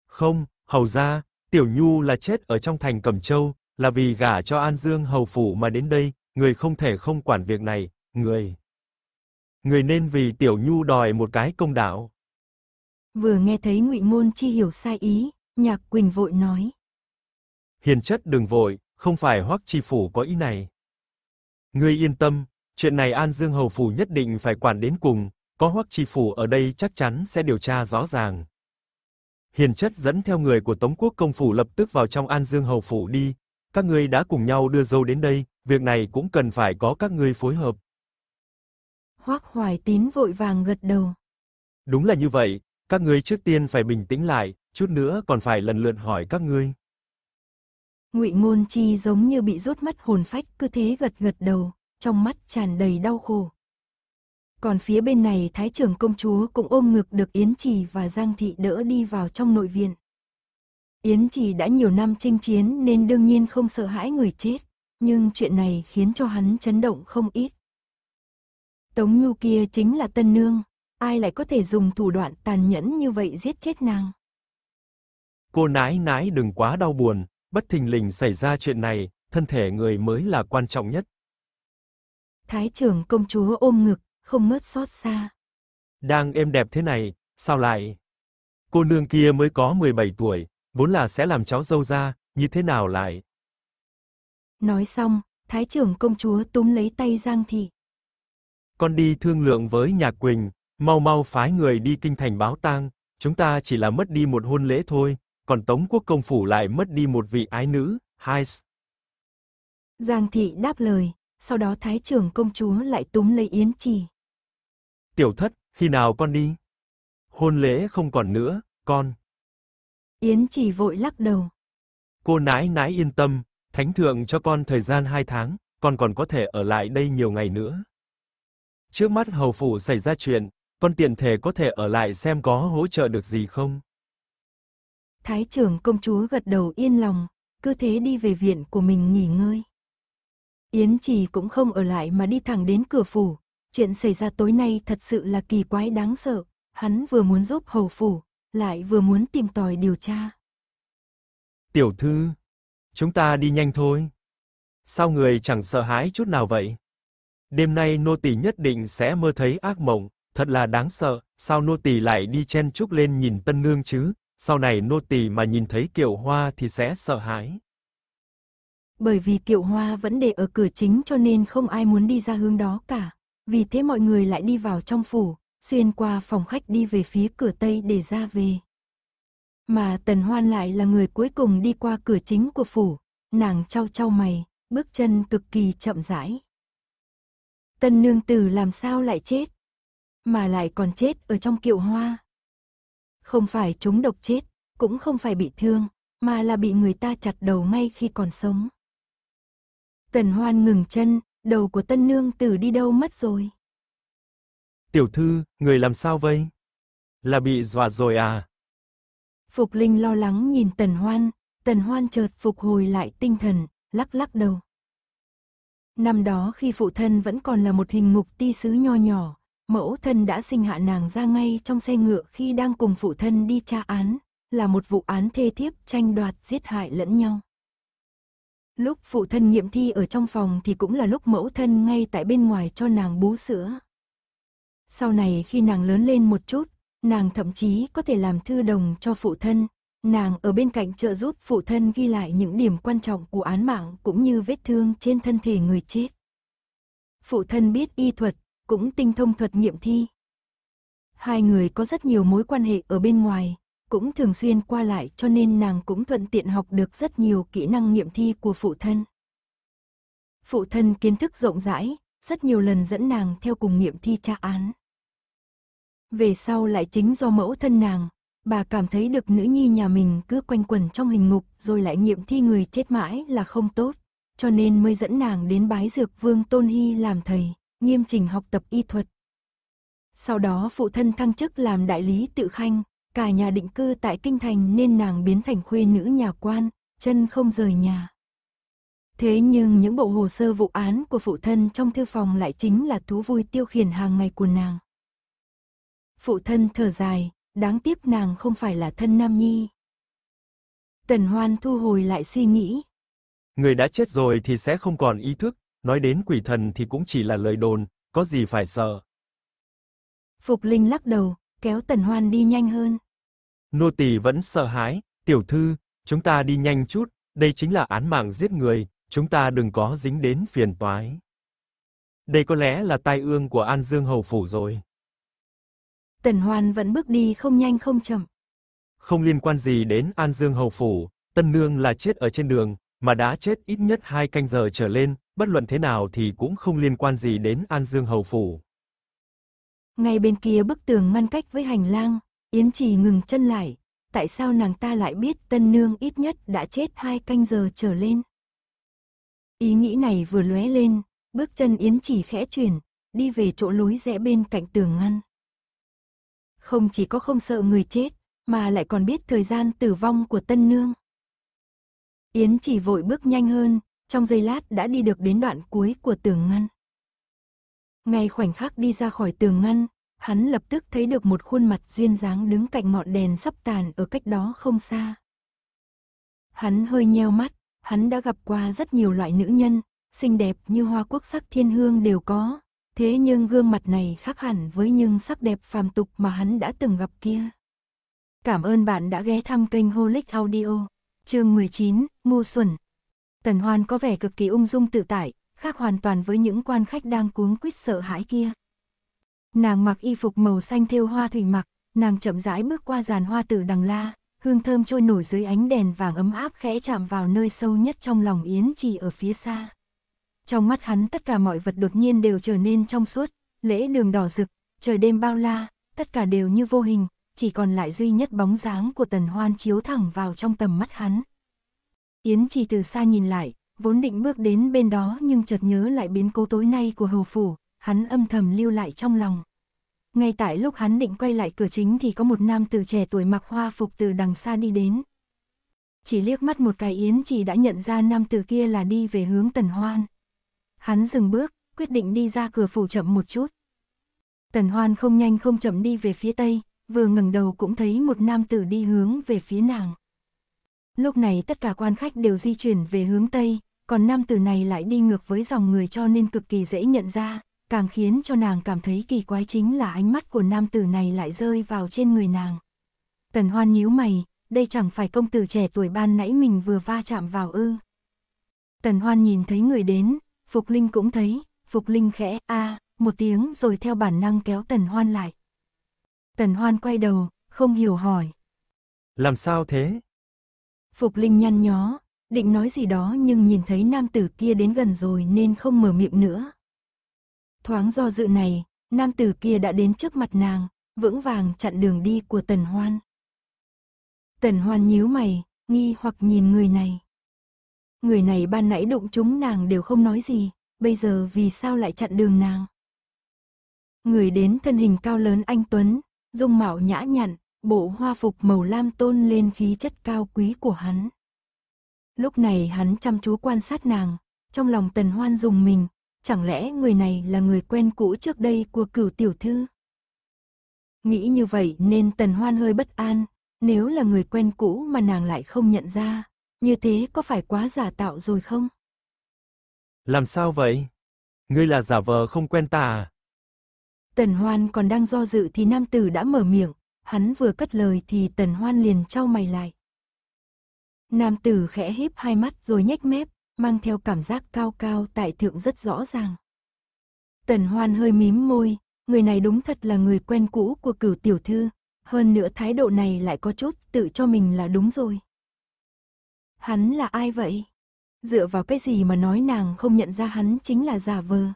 Không, hầu gia, Tiểu Nhu là chết ở trong thành Cẩm Châu, là vì gả cho An Dương Hầu Phủ mà đến đây, người không thể không quản việc này, người. Người nên vì Tiểu Nhu đòi một cái công đạo. Vừa nghe thấy Ngụy Ngôn Chi hiểu sai ý, Nhạc Quỳnh vội nói. Hiền chất đừng vội, không phải Hoắc Chi Phủ có ý này. Ngươi yên tâm, chuyện này An Dương Hầu Phủ nhất định phải quản đến cùng, có Hoắc Chi Phủ ở đây chắc chắn sẽ điều tra rõ ràng. Hiền chất dẫn theo người của Tống Quốc Công Phủ lập tức vào trong An Dương Hầu Phủ đi, các ngươi đã cùng nhau đưa dâu đến đây, việc này cũng cần phải có các ngươi phối hợp. Hoắc Hoài Tín vội vàng gật đầu. Đúng là như vậy, các ngươi trước tiên phải bình tĩnh lại, chút nữa còn phải lần lượt hỏi các ngươi. Ngụy Ngôn Chi giống như bị rút mất hồn phách cứ thế gật gật đầu, trong mắt tràn đầy đau khổ. Còn phía bên này Thái trưởng công chúa cũng ôm ngực được Yến Trì và Giang Thị đỡ đi vào trong nội viện. Yến Trì đã nhiều năm chinh chiến nên đương nhiên không sợ hãi người chết, nhưng chuyện này khiến cho hắn chấn động không ít. Tống Nhu kia chính là tân nương, ai lại có thể dùng thủ đoạn tàn nhẫn như vậy giết chết nàng. Cô nãi nãi đừng quá đau buồn, bất thình lình xảy ra chuyện này, thân thể người mới là quan trọng nhất. Thái trưởng công chúa ôm ngực, không ngớt xót xa. Đang êm đẹp thế này, sao lại? Cô nương kia mới có mười bảy tuổi, vốn là sẽ làm cháu dâu ra, như thế nào lại? Nói xong, Thái trưởng công chúa túm lấy tay Giang Thị. Con đi thương lượng với Nhạc Quỳnh, mau mau phái người đi Kinh Thành báo tang, chúng ta chỉ là mất đi một hôn lễ thôi, còn Tống Quốc Công Phủ lại mất đi một vị ái nữ, hai. Giang Thị đáp lời, sau đó Thái trưởng công chúa lại túm lấy Yến Trì. Tiểu thất, khi nào con đi? Hôn lễ không còn nữa, con. Yến Trì vội lắc đầu. Cô nãi nãi yên tâm, thánh thượng cho con thời gian hai tháng, con còn có thể ở lại đây nhiều ngày nữa. Trước mắt hầu phủ xảy ra chuyện, con tiện thể có thể ở lại xem có hỗ trợ được gì không. Thái trưởng công chúa gật đầu yên lòng, cứ thế đi về viện của mình nghỉ ngơi. Yến Trì cũng không ở lại mà đi thẳng đến cửa phủ, chuyện xảy ra tối nay thật sự là kỳ quái đáng sợ, hắn vừa muốn giúp hầu phủ, lại vừa muốn tìm tòi điều tra. Tiểu thư, chúng ta đi nhanh thôi. Sao người chẳng sợ hãi chút nào vậy? Đêm nay nô tỳ nhất định sẽ mơ thấy ác mộng, thật là đáng sợ, sao nô tỳ lại đi chen chúc lên nhìn tân nương chứ, sau này nô tỳ mà nhìn thấy kiệu hoa thì sẽ sợ hãi. Bởi vì kiệu hoa vẫn để ở cửa chính cho nên không ai muốn đi ra hướng đó cả. Vì thế mọi người lại đi vào trong phủ, xuyên qua phòng khách đi về phía cửa Tây để ra về. Mà Tần Hoan lại là người cuối cùng đi qua cửa chính của phủ, nàng chau chau mày, bước chân cực kỳ chậm rãi. Tân nương tử làm sao lại chết? Mà lại còn chết ở trong kiệu hoa. Không phải chúng độc chết, cũng không phải bị thương, mà là bị người ta chặt đầu ngay khi còn sống. Tần Hoan ngừng chân, đầu của tân nương tử đi đâu mất rồi? Tiểu thư, người làm sao vậy? Là bị dọa rồi à? Phục Linh lo lắng nhìn Tần Hoan, Tần Hoan chợt phục hồi lại tinh thần, lắc lắc đầu. Năm đó khi phụ thân vẫn còn là một hình ngục ti sứ nho nhỏ, mẫu thân đã sinh hạ nàng ra ngay trong xe ngựa khi đang cùng phụ thân đi tra án, là một vụ án thê thiếp tranh đoạt giết hại lẫn nhau. Lúc phụ thân Nhiệm Thi ở trong phòng thì cũng là lúc mẫu thân ngay tại bên ngoài cho nàng bú sữa. Sau này khi nàng lớn lên một chút, nàng thậm chí có thể làm thư đồng cho phụ thân. Nàng ở bên cạnh trợ giúp phụ thân ghi lại những điểm quan trọng của án mạng cũng như vết thương trên thân thể người chết. Phụ thân biết y thuật, cũng tinh thông thuật nghiệm thi. Hai người có rất nhiều mối quan hệ ở bên ngoài, cũng thường xuyên qua lại cho nên nàng cũng thuận tiện học được rất nhiều kỹ năng nghiệm thi của phụ thân. Phụ thân kiến thức rộng rãi, rất nhiều lần dẫn nàng theo cùng nghiệm thi tra án. Về sau lại chính do mẫu thân nàng, bà cảm thấy được nữ nhi nhà mình cứ quanh quẩn trong hình ngục rồi lại nghiệm thi người chết mãi là không tốt, cho nên mới dẫn nàng đến bái Dược Vương Tôn Hy làm thầy, nghiêm chỉnh học tập y thuật. Sau đó phụ thân thăng chức làm đại lý tự khanh, cả nhà định cư tại kinh thành nên nàng biến thành khuê nữ nhà quan, chân không rời nhà. Thế nhưng những bộ hồ sơ vụ án của phụ thân trong thư phòng lại chính là thú vui tiêu khiển hàng ngày của nàng. Phụ thân thở dài, đáng tiếc nàng không phải là thân nam nhi. Tần Hoan thu hồi lại suy nghĩ. Người đã chết rồi thì sẽ không còn ý thức, nói đến quỷ thần thì cũng chỉ là lời đồn, có gì phải sợ. Phục Linh lắc đầu, kéo Tần Hoan đi nhanh hơn. Nô tỳ vẫn sợ hãi, tiểu thư, chúng ta đi nhanh chút, đây chính là án mạng giết người, chúng ta đừng có dính đến phiền toái. Đây có lẽ là tai ương của An Dương Hầu Phủ rồi. Tần Hoan vẫn bước đi không nhanh không chậm. Không liên quan gì đến An Dương Hầu Phủ, tân nương là chết ở trên đường, mà đã chết ít nhất hai canh giờ trở lên, bất luận thế nào thì cũng không liên quan gì đến An Dương Hầu Phủ. Ngay bên kia bức tường ngăn cách với hành lang, Yến Trì ngừng chân lại. Tại sao nàng ta lại biết tân nương ít nhất đã chết hai canh giờ trở lên? Ý nghĩ này vừa lóe lên, bước chân Yến Trì khẽ chuyển, đi về chỗ lối rẽ bên cạnh tường ngăn. Không chỉ có không sợ người chết, mà lại còn biết thời gian tử vong của tân nương. Yến Trì vội bước nhanh hơn, trong giây lát đã đi được đến đoạn cuối của tường ngăn. Ngay khoảnh khắc đi ra khỏi tường ngăn, hắn lập tức thấy được một khuôn mặt duyên dáng đứng cạnh ngọn đèn sắp tàn ở cách đó không xa. Hắn hơi nheo mắt, hắn đã gặp qua rất nhiều loại nữ nhân, xinh đẹp như hoa quốc sắc thiên hương đều có, thế nhưng gương mặt này khác hẳn với những sắc đẹp phàm tục mà hắn đã từng gặp kia. Cảm ơn bạn đã ghé thăm kênh Holic Audio, chương mười chín, Ngu Xuẩn. Tần Hoan có vẻ cực kỳ ung dung tự tại, khác hoàn toàn với những quan khách đang cuống quýt sợ hãi kia. Nàng mặc y phục màu xanh thêu hoa thủy mặc, nàng chậm rãi bước qua giàn hoa tử đằng la, hương thơm trôi nổi dưới ánh đèn vàng ấm áp khẽ chạm vào nơi sâu nhất trong lòng Yến Trì ở phía xa. Trong mắt hắn tất cả mọi vật đột nhiên đều trở nên trong suốt, lễ đường đỏ rực, trời đêm bao la, tất cả đều như vô hình, chỉ còn lại duy nhất bóng dáng của Tần Hoan chiếu thẳng vào trong tầm mắt hắn. Yến Trì từ xa nhìn lại, vốn định bước đến bên đó nhưng chợt nhớ lại biến cố tối nay của hầu phủ, hắn âm thầm lưu lại trong lòng. Ngay tại lúc hắn định quay lại cửa chính thì có một nam tử trẻ tuổi mặc hoa phục từ đằng xa đi đến. Chỉ liếc mắt một cái Yến Trì đã nhận ra nam tử kia là đi về hướng Tần Hoan. Hắn dừng bước, quyết định đi ra cửa phủ chậm một chút. Tần Hoan không nhanh không chậm đi về phía tây, vừa ngẩng đầu cũng thấy một nam tử đi hướng về phía nàng. Lúc này tất cả quan khách đều di chuyển về hướng tây, còn nam tử này lại đi ngược với dòng người cho nên cực kỳ dễ nhận ra, càng khiến cho nàng cảm thấy kỳ quái chính là ánh mắt của nam tử này lại rơi vào trên người nàng. Tần Hoan nhíu mày, đây chẳng phải công tử trẻ tuổi ban nãy mình vừa va chạm vào ư? Tần Hoan nhìn thấy người đến, Phục Linh cũng thấy, Phục Linh khẽ a à, một tiếng rồi theo bản năng kéo Tần Hoan lại. Tần Hoan quay đầu, không hiểu hỏi. Làm sao thế? Phục Linh nhăn nhó, định nói gì đó nhưng nhìn thấy nam tử kia đến gần rồi nên không mở miệng nữa. Thoáng do dự này, nam tử kia đã đến trước mặt nàng, vững vàng chặn đường đi của Tần Hoan. Tần Hoan nhíu mày, nghi hoặc nhìn người này. Người này ban nãy đụng chúng nàng đều không nói gì, bây giờ vì sao lại chặn đường nàng? Người đến thân hình cao lớn anh tuấn, dung mạo nhã nhặn, bộ hoa phục màu lam tôn lên khí chất cao quý của hắn. Lúc này hắn chăm chú quan sát nàng, trong lòng Tần Hoan rùng mình, chẳng lẽ người này là người quen cũ trước đây của Cửu tiểu thư? Nghĩ như vậy nên Tần Hoan hơi bất an, nếu là người quen cũ mà nàng lại không nhận ra, Như thế có phải quá giả tạo rồi không? Làm sao vậy? Ngươi là giả vờ không quen ta à? Tần Hoan còn đang do dự thì nam tử đã mở miệng. Hắn vừa cất lời thì Tần Hoan liền chau mày lại. Nam tử khẽ híp hai mắt rồi nhếch mép, mang theo cảm giác cao cao tại thượng rất rõ ràng. Tần Hoan hơi mím môi, người này đúng thật là người quen cũ của Cửu tiểu thư, hơn nữa thái độ này lại có chút tự cho mình là đúng rồi. Hắn là ai vậy? Dựa vào cái gì mà nói nàng không nhận ra hắn chính là giả vờ?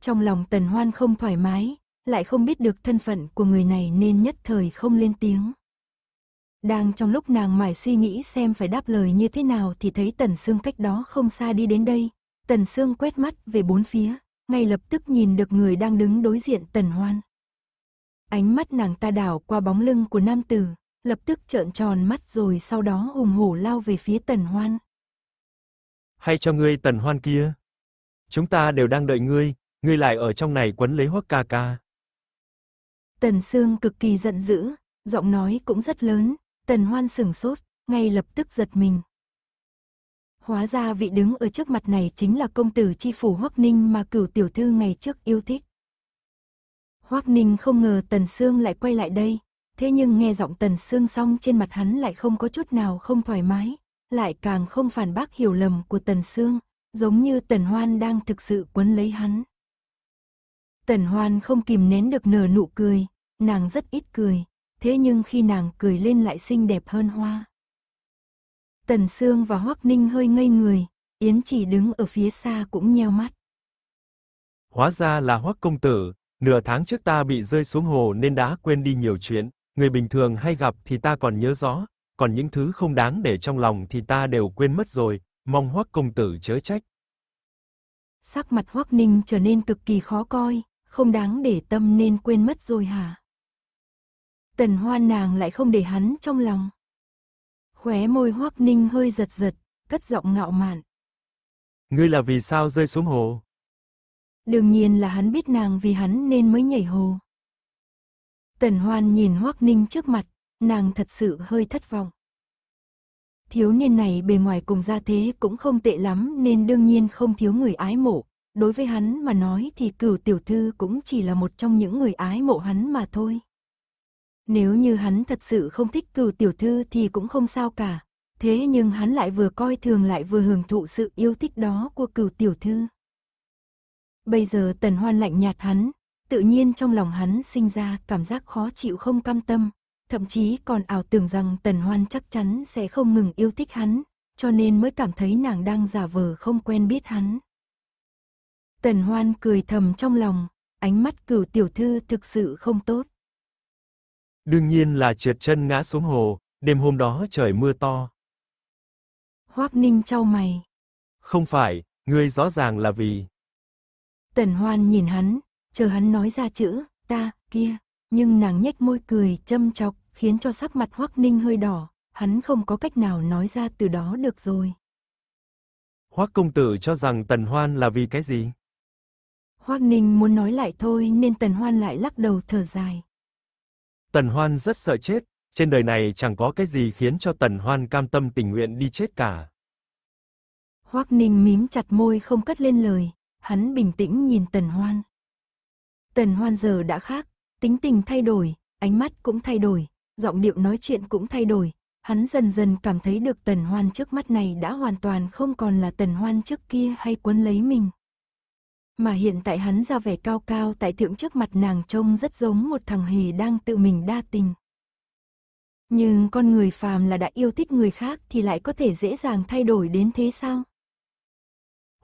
Trong lòng Tần Hoan không thoải mái, lại không biết được thân phận của người này nên nhất thời không lên tiếng. Đang trong lúc nàng mải suy nghĩ xem phải đáp lời như thế nào thì thấy Tần Sương cách đó không xa đi đến đây. Tần Sương quét mắt về bốn phía, ngay lập tức nhìn được người đang đứng đối diện Tần Hoan. Ánh mắt nàng ta đảo qua bóng lưng của nam tử, lập tức trợn tròn mắt rồi sau đó hùng hổ lao về phía Tần Hoan. Hay cho ngươi Tần Hoan kia, chúng ta đều đang đợi ngươi, ngươi lại ở trong này quấn lấy Hoắc ca ca. Tần Sương cực kỳ giận dữ, giọng nói cũng rất lớn. Tần Hoan sửng sốt, ngay lập tức giật mình. Hóa ra vị đứng ở trước mặt này chính là công tử chi phủ Hoắc Ninh mà Cửu tiểu thư ngày trước yêu thích. Hoắc Ninh không ngờ Tần Sương lại quay lại đây, thế nhưng nghe giọng Tần Sương xong trên mặt hắn lại không có chút nào không thoải mái, lại càng không phản bác hiểu lầm của Tần Sương, giống như Tần Hoan đang thực sự quấn lấy hắn. Tần Hoan không kìm nén được nở nụ cười, nàng rất ít cười, thế nhưng khi nàng cười lên lại xinh đẹp hơn hoa. Tần Sương và Hoắc Ninh hơi ngây người, Yến Trì đứng ở phía xa cũng nheo mắt. Hóa ra là Hoắc công tử, nửa tháng trước ta bị rơi xuống hồ nên đã quên đi nhiều chuyện, người bình thường hay gặp thì ta còn nhớ rõ, còn những thứ không đáng để trong lòng thì ta đều quên mất rồi, mong Hoắc công tử chớ trách. Sắc mặt Hoắc Ninh trở nên cực kỳ khó coi, không đáng để tâm nên quên mất rồi hả? Tần Hoan nàng lại không để hắn trong lòng. Khóe môi Hoắc Ninh hơi giật giật, cất giọng ngạo mạn. Ngươi là vì sao rơi xuống hồ? Đương nhiên là hắn biết nàng vì hắn nên mới nhảy hồ. Tần Hoan nhìn Hoắc Ninh trước mặt, nàng thật sự hơi thất vọng. Thiếu niên này bề ngoài cùng gia thế cũng không tệ lắm nên đương nhiên không thiếu người ái mộ. Đối với hắn mà nói thì Cửu tiểu thư cũng chỉ là một trong những người ái mộ hắn mà thôi. Nếu như hắn thật sự không thích Cửu tiểu thư thì cũng không sao cả. Thế nhưng hắn lại vừa coi thường lại vừa hưởng thụ sự yêu thích đó của Cửu tiểu thư. Bây giờ Tần Hoan lạnh nhạt hắn, tự nhiên trong lòng hắn sinh ra cảm giác khó chịu không cam tâm. Thậm chí còn ảo tưởng rằng Tần Hoan chắc chắn sẽ không ngừng yêu thích hắn, cho nên mới cảm thấy nàng đang giả vờ không quen biết hắn. Tần Hoan cười thầm trong lòng, ánh mắt Cửu tiểu thư thực sự không tốt. Đương nhiên là trượt chân ngã xuống hồ, đêm hôm đó trời mưa to. Hoắc Ninh chau mày. Không phải, ngươi rõ ràng là vì... Tần Hoan nhìn hắn, chờ hắn nói ra chữ, ta, kia. Nhưng nàng nhếch môi cười châm chọc, khiến cho sắc mặt Hoắc Ninh hơi đỏ, hắn không có cách nào nói ra từ đó được rồi. Hoắc công tử cho rằng Tần Hoan là vì cái gì? Hoắc Ninh muốn nói lại thôi nên Tần Hoan lại lắc đầu thở dài. Tần Hoan rất sợ chết, trên đời này chẳng có cái gì khiến cho Tần Hoan cam tâm tình nguyện đi chết cả. Hoắc Ninh mím chặt môi không cất lên lời, hắn bình tĩnh nhìn Tần Hoan. Tần Hoan giờ đã khác. Tính tình thay đổi, ánh mắt cũng thay đổi, giọng điệu nói chuyện cũng thay đổi. Hắn dần dần cảm thấy được Tần Hoan trước mắt này đã hoàn toàn không còn là Tần Hoan trước kia hay quấn lấy mình. Mà hiện tại hắn ra vẻ cao cao tại thượng trước mặt nàng trông rất giống một thằng hề đang tự mình đa tình. Nhưng con người phàm là đã yêu thích người khác thì lại có thể dễ dàng thay đổi đến thế sao?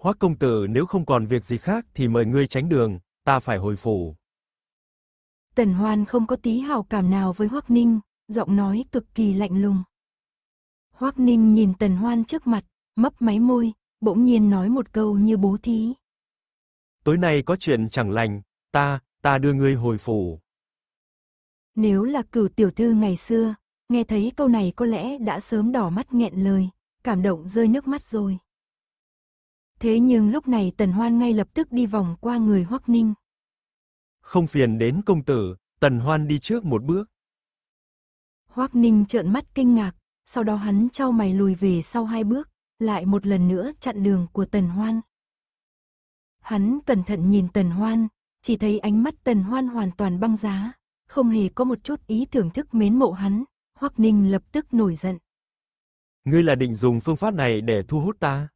Hoắc công tử nếu không còn việc gì khác thì mời ngươi tránh đường, ta phải hồi phủ. Tần Hoan không có tí hảo cảm nào với Hoắc Ninh, giọng nói cực kỳ lạnh lùng. Hoắc Ninh nhìn Tần Hoan trước mặt, mấp máy môi, bỗng nhiên nói một câu như bố thí. Tối nay có chuyện chẳng lành, ta, ta đưa ngươi hồi phủ. Nếu là Cửu tiểu thư ngày xưa, nghe thấy câu này có lẽ đã sớm đỏ mắt nghẹn lời, cảm động rơi nước mắt rồi. Thế nhưng lúc này Tần Hoan ngay lập tức đi vòng qua người Hoắc Ninh. Không phiền đến công tử, Tần Hoan đi trước một bước. Hoắc Ninh trợn mắt kinh ngạc, sau đó hắn chau mày lùi về sau hai bước, lại một lần nữa chặn đường của Tần Hoan. Hắn cẩn thận nhìn Tần Hoan, chỉ thấy ánh mắt Tần Hoan hoàn toàn băng giá, không hề có một chút ý thưởng thức mến mộ hắn. Hoắc Ninh lập tức nổi giận. Ngươi là định dùng phương pháp này để thu hút ta?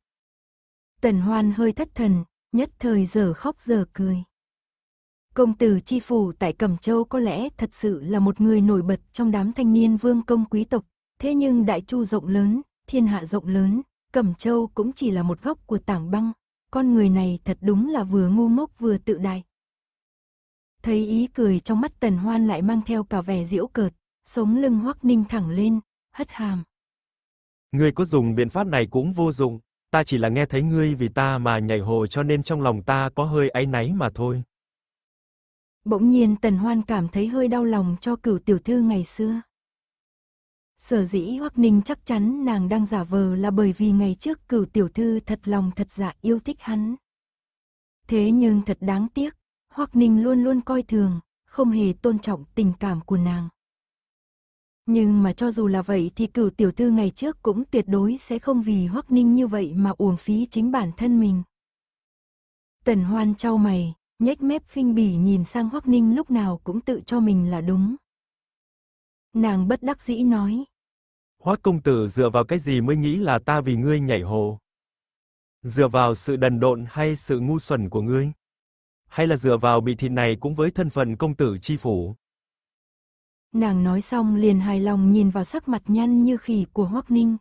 Tần Hoan hơi thất thần, nhất thời giờ khóc giờ cười. Công tử chi phủ tại Cẩm Châu có lẽ thật sự là một người nổi bật trong đám thanh niên vương công quý tộc, thế nhưng Đại Chu rộng lớn, thiên hạ rộng lớn, Cẩm Châu cũng chỉ là một góc của tảng băng, con người này thật đúng là vừa ngu ngốc vừa tự đại. Thấy ý cười trong mắt Tần Hoan lại mang theo cả vẻ giễu cợt, sống lưng Hoắc Ninh thẳng lên, hất hàm. Ngươi có dùng biện pháp này cũng vô dụng, ta chỉ là nghe thấy ngươi vì ta mà nhảy hồ cho nên trong lòng ta có hơi áy náy mà thôi. Bỗng nhiên Tần Hoan cảm thấy hơi đau lòng cho cửu tiểu thư ngày xưa. Sở dĩ Hoắc Ninh chắc chắn nàng đang giả vờ là bởi vì ngày trước cửu tiểu thư thật lòng thật dạ yêu thích hắn. Thế nhưng thật đáng tiếc, Hoắc Ninh luôn luôn coi thường, không hề tôn trọng tình cảm của nàng. Nhưng mà cho dù là vậy thì cửu tiểu thư ngày trước cũng tuyệt đối sẽ không vì Hoắc Ninh như vậy mà uổng phí chính bản thân mình. Tần Hoan chau mày, nhếch mép khinh bỉ nhìn sang Hoắc Ninh lúc nào cũng tự cho mình là đúng. Nàng bất đắc dĩ nói. Hoắc công tử dựa vào cái gì mới nghĩ là ta vì ngươi nhảy hồ? Dựa vào sự đần độn hay sự ngu xuẩn của ngươi? Hay là dựa vào bị thịt này cũng với thân phận công tử chi phủ? Nàng nói xong liền hài lòng nhìn vào sắc mặt nhăn như khỉ của Hoắc Ninh.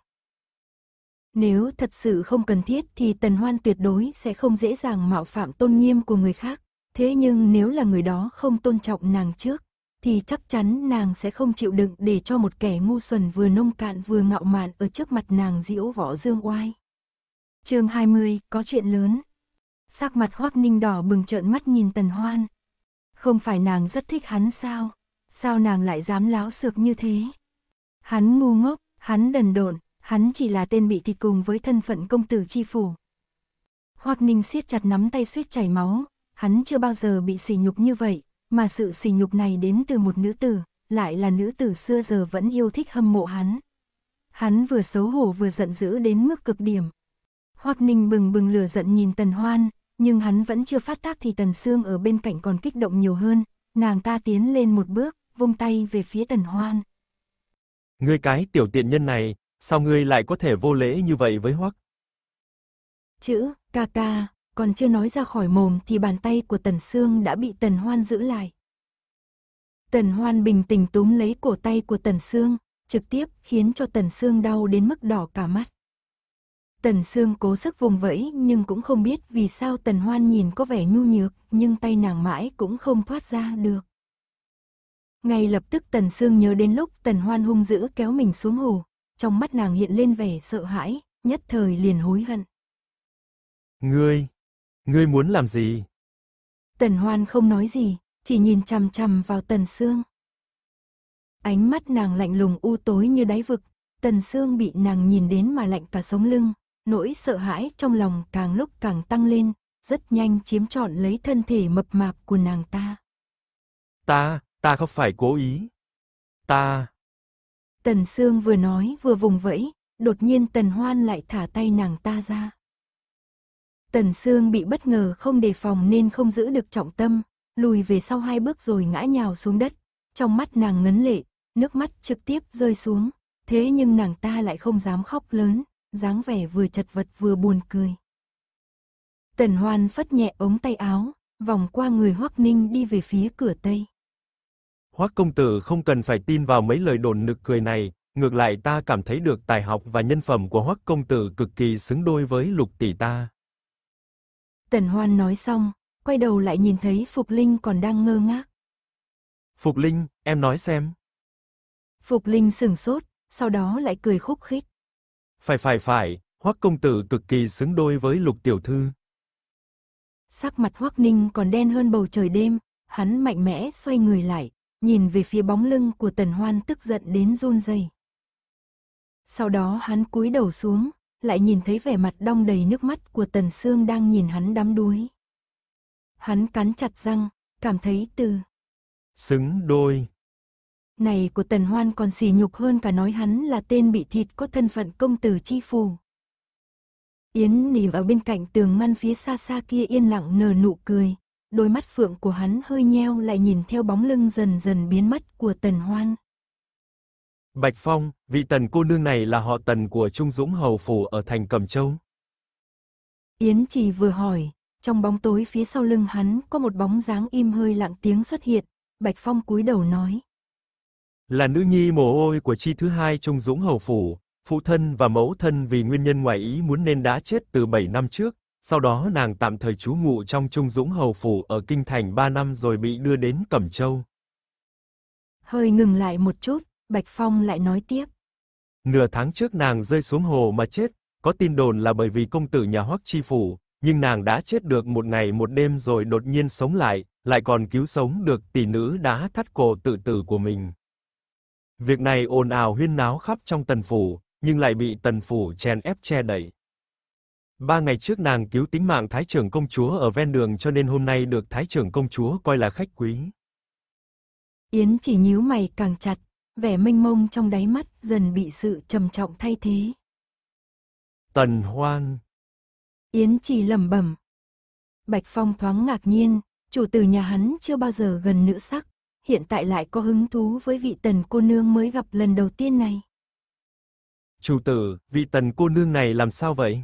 Nếu thật sự không cần thiết thì Tần Hoan tuyệt đối sẽ không dễ dàng mạo phạm tôn nghiêm của người khác. Thế nhưng nếu là người đó không tôn trọng nàng trước, thì chắc chắn nàng sẽ không chịu đựng để cho một kẻ ngu xuẩn vừa nông cạn vừa ngạo mạn ở trước mặt nàng diễu võ dương oai. Chương hai mươi, có chuyện lớn. Sắc mặt Hoắc Ninh đỏ bừng trợn mắt nhìn Tần Hoan. Không phải nàng rất thích hắn sao? Sao nàng lại dám láo xược như thế? Hắn ngu ngốc, hắn đần độn, hắn chỉ là tên bị thịt cùng với thân phận công tử chi phủ. Hoắc Ninh siết chặt nắm tay suýt chảy máu, hắn chưa bao giờ bị sỉ nhục như vậy, mà sự sỉ nhục này đến từ một nữ tử, lại là nữ tử xưa giờ vẫn yêu thích hâm mộ hắn. Hắn vừa xấu hổ vừa giận dữ đến mức cực điểm. Hoắc Ninh bừng bừng lửa giận nhìn Tần Hoan, nhưng hắn vẫn chưa phát tác thì Tần Sương ở bên cạnh còn kích động nhiều hơn, nàng ta tiến lên một bước, vung tay về phía Tần Hoan. Ngươi cái tiểu tiện nhân này, sao ngươi lại có thể vô lễ như vậy với Hoắc? Chữ ca ca còn chưa nói ra khỏi mồm thì bàn tay của Tần Sương đã bị Tần Hoan giữ lại. Tần Hoan bình tĩnh túm lấy cổ tay của Tần Sương, trực tiếp khiến cho Tần Sương đau đến mức đỏ cả mắt. Tần Sương cố sức vùng vẫy nhưng cũng không biết vì sao Tần Hoan nhìn có vẻ nhu nhược nhưng tay nàng mãi cũng không thoát ra được. Ngay lập tức Tần Sương nhớ đến lúc Tần Hoan hung dữ kéo mình xuống hồ, trong mắt nàng hiện lên vẻ sợ hãi, nhất thời liền hối hận. Ngươi, ngươi muốn làm gì? Tần Hoan không nói gì, chỉ nhìn chằm chằm vào Tần Sương. Ánh mắt nàng lạnh lùng u tối như đáy vực, Tần Sương bị nàng nhìn đến mà lạnh cả sống lưng, nỗi sợ hãi trong lòng càng lúc càng tăng lên, rất nhanh chiếm trọn lấy thân thể mập mạp của nàng ta. Ta... Ta không phải cố ý. Ta... Tần Sương vừa nói vừa vùng vẫy, đột nhiên Tần Hoan lại thả tay nàng ta ra. Tần Sương bị bất ngờ không đề phòng nên không giữ được trọng tâm, lùi về sau hai bước rồi ngã nhào xuống đất. Trong mắt nàng ngấn lệ, nước mắt trực tiếp rơi xuống, thế nhưng nàng ta lại không dám khóc lớn, dáng vẻ vừa chật vật vừa buồn cười. Tần Hoan phất nhẹ ống tay áo, vòng qua người Hoắc Ninh đi về phía cửa tây. Hoắc công tử không cần phải tin vào mấy lời đồn nực cười này, ngược lại ta cảm thấy được tài học và nhân phẩm của Hoắc công tử cực kỳ xứng đôi với Lục tỷ ta. Tần Hoan nói xong, quay đầu lại nhìn thấy Phục Linh còn đang ngơ ngác. Phục Linh, em nói xem. Phục Linh sững sốt, sau đó lại cười khúc khích. Phải phải phải, Hoắc công tử cực kỳ xứng đôi với Lục tiểu thư. Sắc mặt Hoắc Ninh còn đen hơn bầu trời đêm, hắn mạnh mẽ xoay người lại. Nhìn về phía bóng lưng của Tần Hoan tức giận đến run rẩy. Sau đó hắn cúi đầu xuống, lại nhìn thấy vẻ mặt đong đầy nước mắt của Tần Sương đang nhìn hắn đắm đuối. Hắn cắn chặt răng, cảm thấy từ xứng đôi này của Tần Hoan còn sỉ nhục hơn cả nói hắn là tên bị thịt có thân phận công tử chi phủ. Yến Trì ở bên cạnh tường măn phía xa xa kia yên lặng nở nụ cười, đôi mắt phượng của hắn hơi nheo lại nhìn theo bóng lưng dần dần biến mất của Tần Hoan. Bạch Phong, vị Tần cô nương này là họ Tần của Trung Dũng Hầu Phủ ở thành Cẩm Châu. Yến Trì vừa hỏi, trong bóng tối phía sau lưng hắn có một bóng dáng im hơi lặng tiếng xuất hiện, Bạch Phong cúi đầu nói. Là nữ nhi mồ côi của chi thứ hai Trung Dũng Hầu Phủ, phụ thân và mẫu thân vì nguyên nhân ngoài ý muốn nên đã chết từ bảy năm trước, sau đó nàng tạm thời trú ngụ trong Trung Dũng Hầu Phủ ở Kinh Thành ba năm rồi bị đưa đến Cẩm Châu. Hơi ngừng lại một chút, Bạch Phong lại nói tiếp. Nửa tháng trước nàng rơi xuống hồ mà chết, có tin đồn là bởi vì công tử nhà Hoắc Chi Phủ, nhưng nàng đã chết được một ngày một đêm rồi đột nhiên sống lại, lại còn cứu sống được tỷ nữ đã thắt cổ tự tử của mình. Việc này ồn ào huyên náo khắp trong Tần Phủ, nhưng lại bị Tần Phủ chèn ép che đậy. Ba ngày trước nàng cứu tính mạng Thái trưởng công chúa ở ven đường cho nên hôm nay được Thái trưởng công chúa coi là khách quý. Yến Trì nhíu mày càng chặt, vẻ mênh mông trong đáy mắt dần bị sự trầm trọng thay thế. Tần Hoan. Yến Trì lẩm bẩm. Bạch Phong thoáng ngạc nhiên, chủ tử nhà hắn chưa bao giờ gần nữ sắc, hiện tại lại có hứng thú với vị Tần cô nương mới gặp lần đầu tiên này. Chủ tử, vị Tần cô nương này làm sao vậy?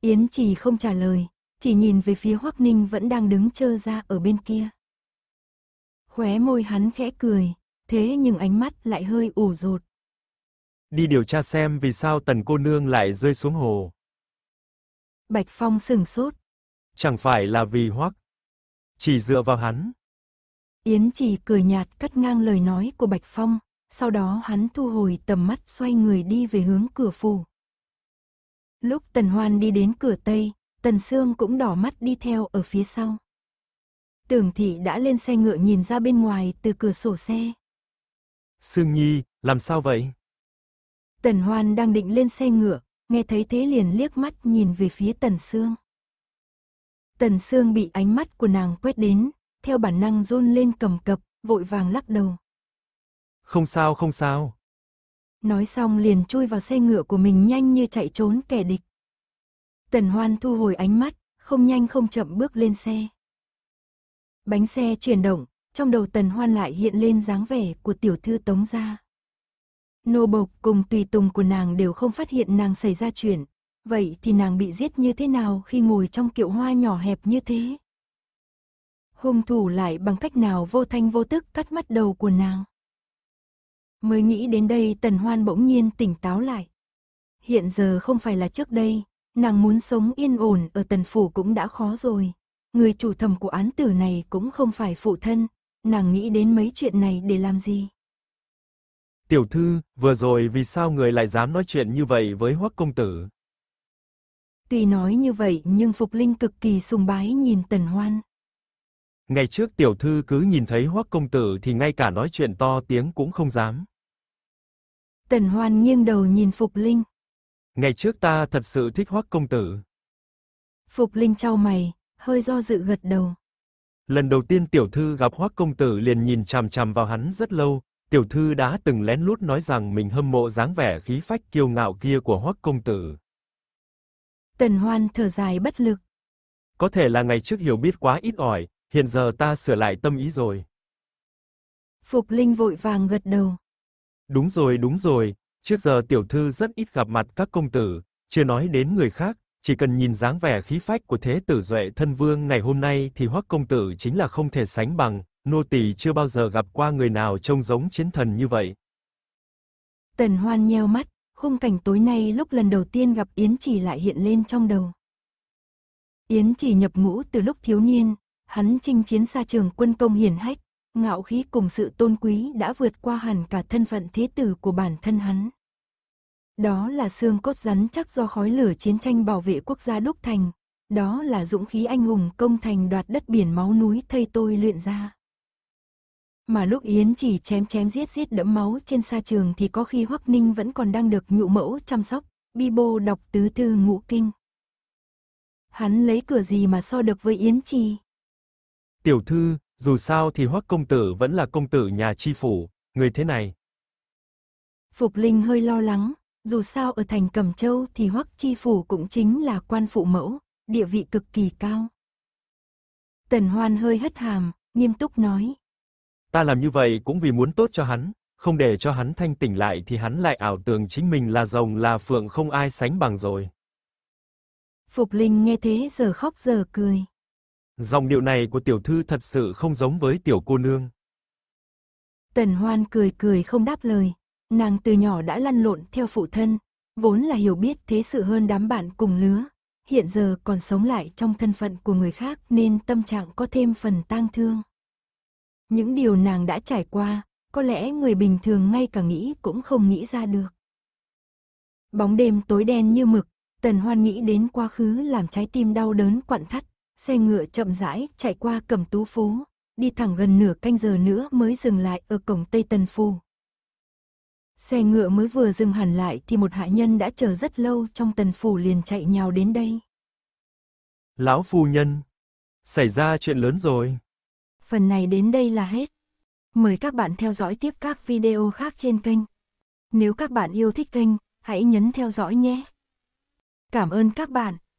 Yến Trì không trả lời, chỉ nhìn về phía Hoắc Ninh vẫn đang đứng trơ ra ở bên kia. Khóe môi hắn khẽ cười, thế nhưng ánh mắt lại hơi ủ rột. Đi điều tra xem vì sao Tần cô nương lại rơi xuống hồ. Bạch Phong sửng sốt. Chẳng phải là vì Hoắc, chỉ dựa vào hắn. Yến Trì cười nhạt cắt ngang lời nói của Bạch Phong, sau đó hắn thu hồi tầm mắt xoay người đi về hướng cửa phủ. Lúc Tần Hoan đi đến cửa Tây, Tần Sương cũng đỏ mắt đi theo ở phía sau. Tưởng Thị đã lên xe ngựa nhìn ra bên ngoài từ cửa sổ xe. Sương Nhi, làm sao vậy? Tần Hoan đang định lên xe ngựa, nghe thấy thế liền liếc mắt nhìn về phía Tần Sương. Tần Sương bị ánh mắt của nàng quét đến, theo bản năng run lên cầm cập, vội vàng lắc đầu. Không sao, không sao. Nói xong liền chui vào xe ngựa của mình nhanh như chạy trốn kẻ địch. Tần Hoan thu hồi ánh mắt, không nhanh không chậm bước lên xe. Bánh xe chuyển động, trong đầu Tần Hoan lại hiện lên dáng vẻ của tiểu thư Tống gia. Nô bộc cùng tùy tùng của nàng đều không phát hiện nàng xảy ra chuyện, vậy thì nàng bị giết như thế nào khi ngồi trong kiệu hoa nhỏ hẹp như thế? Hung thủ lại bằng cách nào vô thanh vô tức cắt mất đầu của nàng? Mới nghĩ đến đây Tần Hoan bỗng nhiên tỉnh táo lại. Hiện giờ không phải là trước đây, nàng muốn sống yên ổn ở Tần Phủ cũng đã khó rồi. Người chủ thẩm của án tử này cũng không phải phụ thân, nàng nghĩ đến mấy chuyện này để làm gì? Tiểu thư, vừa rồi vì sao người lại dám nói chuyện như vậy với Hoắc công tử? Tuy nói như vậy nhưng Phục Linh cực kỳ sùng bái nhìn Tần Hoan. Ngày trước tiểu thư cứ nhìn thấy Hoắc công tử thì ngay cả nói chuyện to tiếng cũng không dám. Tần Hoan nghiêng đầu nhìn Phục Linh. Ngày trước ta thật sự thích Hoắc công tử. Phục Linh chau mày, hơi do dự gật đầu. Lần đầu tiên tiểu thư gặp Hoắc công tử liền nhìn chằm chằm vào hắn rất lâu. Tiểu thư đã từng lén lút nói rằng mình hâm mộ dáng vẻ khí phách kiêu ngạo kia của Hoắc công tử. Tần Hoan thở dài bất lực. Có thể là ngày trước hiểu biết quá ít ỏi, hiện giờ ta sửa lại tâm ý rồi. Phục Linh vội vàng gật đầu. Đúng rồi, đúng rồi, trước giờ tiểu thư rất ít gặp mặt các công tử, chưa nói đến người khác, chỉ cần nhìn dáng vẻ khí phách của thế tử Duệ Thân Vương ngày hôm nay thì Hoắc công tử chính là không thể sánh bằng. Nô tỳ chưa bao giờ gặp qua người nào trông giống chiến thần như vậy. Tần Hoan nheo mắt, khung cảnh tối nay lúc lần đầu tiên gặp Yến Trì lại hiện lên trong đầu. Yến Trì nhập ngũ từ lúc thiếu niên, hắn chinh chiến xa trường quân công hiển hách, ngạo khí cùng sự tôn quý đã vượt qua hẳn cả thân phận thế tử của bản thân hắn. Đó là xương cốt rắn chắc do khói lửa chiến tranh bảo vệ quốc gia đúc thành, đó là dũng khí anh hùng công thành đoạt đất biển máu núi thây tôi luyện ra. Mà lúc Yến Trì chém chém giết giết đẫm máu trên sa trường thì có khi Hoắc Ninh vẫn còn đang được nhũ mẫu chăm sóc, bi bô đọc tứ thư ngũ kinh. Hắn lấy cửa gì mà so được với Yến Trì? Tiểu thư, dù sao thì Hoắc công tử vẫn là công tử nhà chi phủ, người thế này. Phục Linh hơi lo lắng, dù sao ở thành Cẩm Châu thì Hoắc Chi Phủ cũng chính là quan phụ mẫu, địa vị cực kỳ cao. Tần Hoan hơi hất hàm, nghiêm túc nói. Ta làm như vậy cũng vì muốn tốt cho hắn, không để cho hắn thanh tỉnh lại thì hắn lại ảo tưởng chính mình là rồng là phượng không ai sánh bằng rồi. Phục Linh nghe thế giờ khóc giờ cười. Dòng điệu này của tiểu thư thật sự không giống với tiểu cô nương. Tần Hoan cười cười không đáp lời. Nàng từ nhỏ đã lăn lộn theo phụ thân, vốn là hiểu biết thế sự hơn đám bạn cùng lứa. Hiện giờ còn sống lại trong thân phận của người khác nên tâm trạng có thêm phần tang thương. Những điều nàng đã trải qua, có lẽ người bình thường ngay cả nghĩ cũng không nghĩ ra được. Bóng đêm tối đen như mực, Tần Hoan nghĩ đến quá khứ làm trái tim đau đớn quặn thắt. Xe ngựa chậm rãi chạy qua Cẩm Tú Phố, đi thẳng gần nửa canh giờ nữa mới dừng lại ở cổng Tây Tần Phủ. Xe ngựa mới vừa dừng hẳn lại thì một hạ nhân đã chờ rất lâu trong Tần Phủ liền chạy nhào đến đây. Lão phu nhân, xảy ra chuyện lớn rồi. Phần này đến đây là hết. Mời các bạn theo dõi tiếp các video khác trên kênh. Nếu các bạn yêu thích kênh, hãy nhấn theo dõi nhé. Cảm ơn các bạn.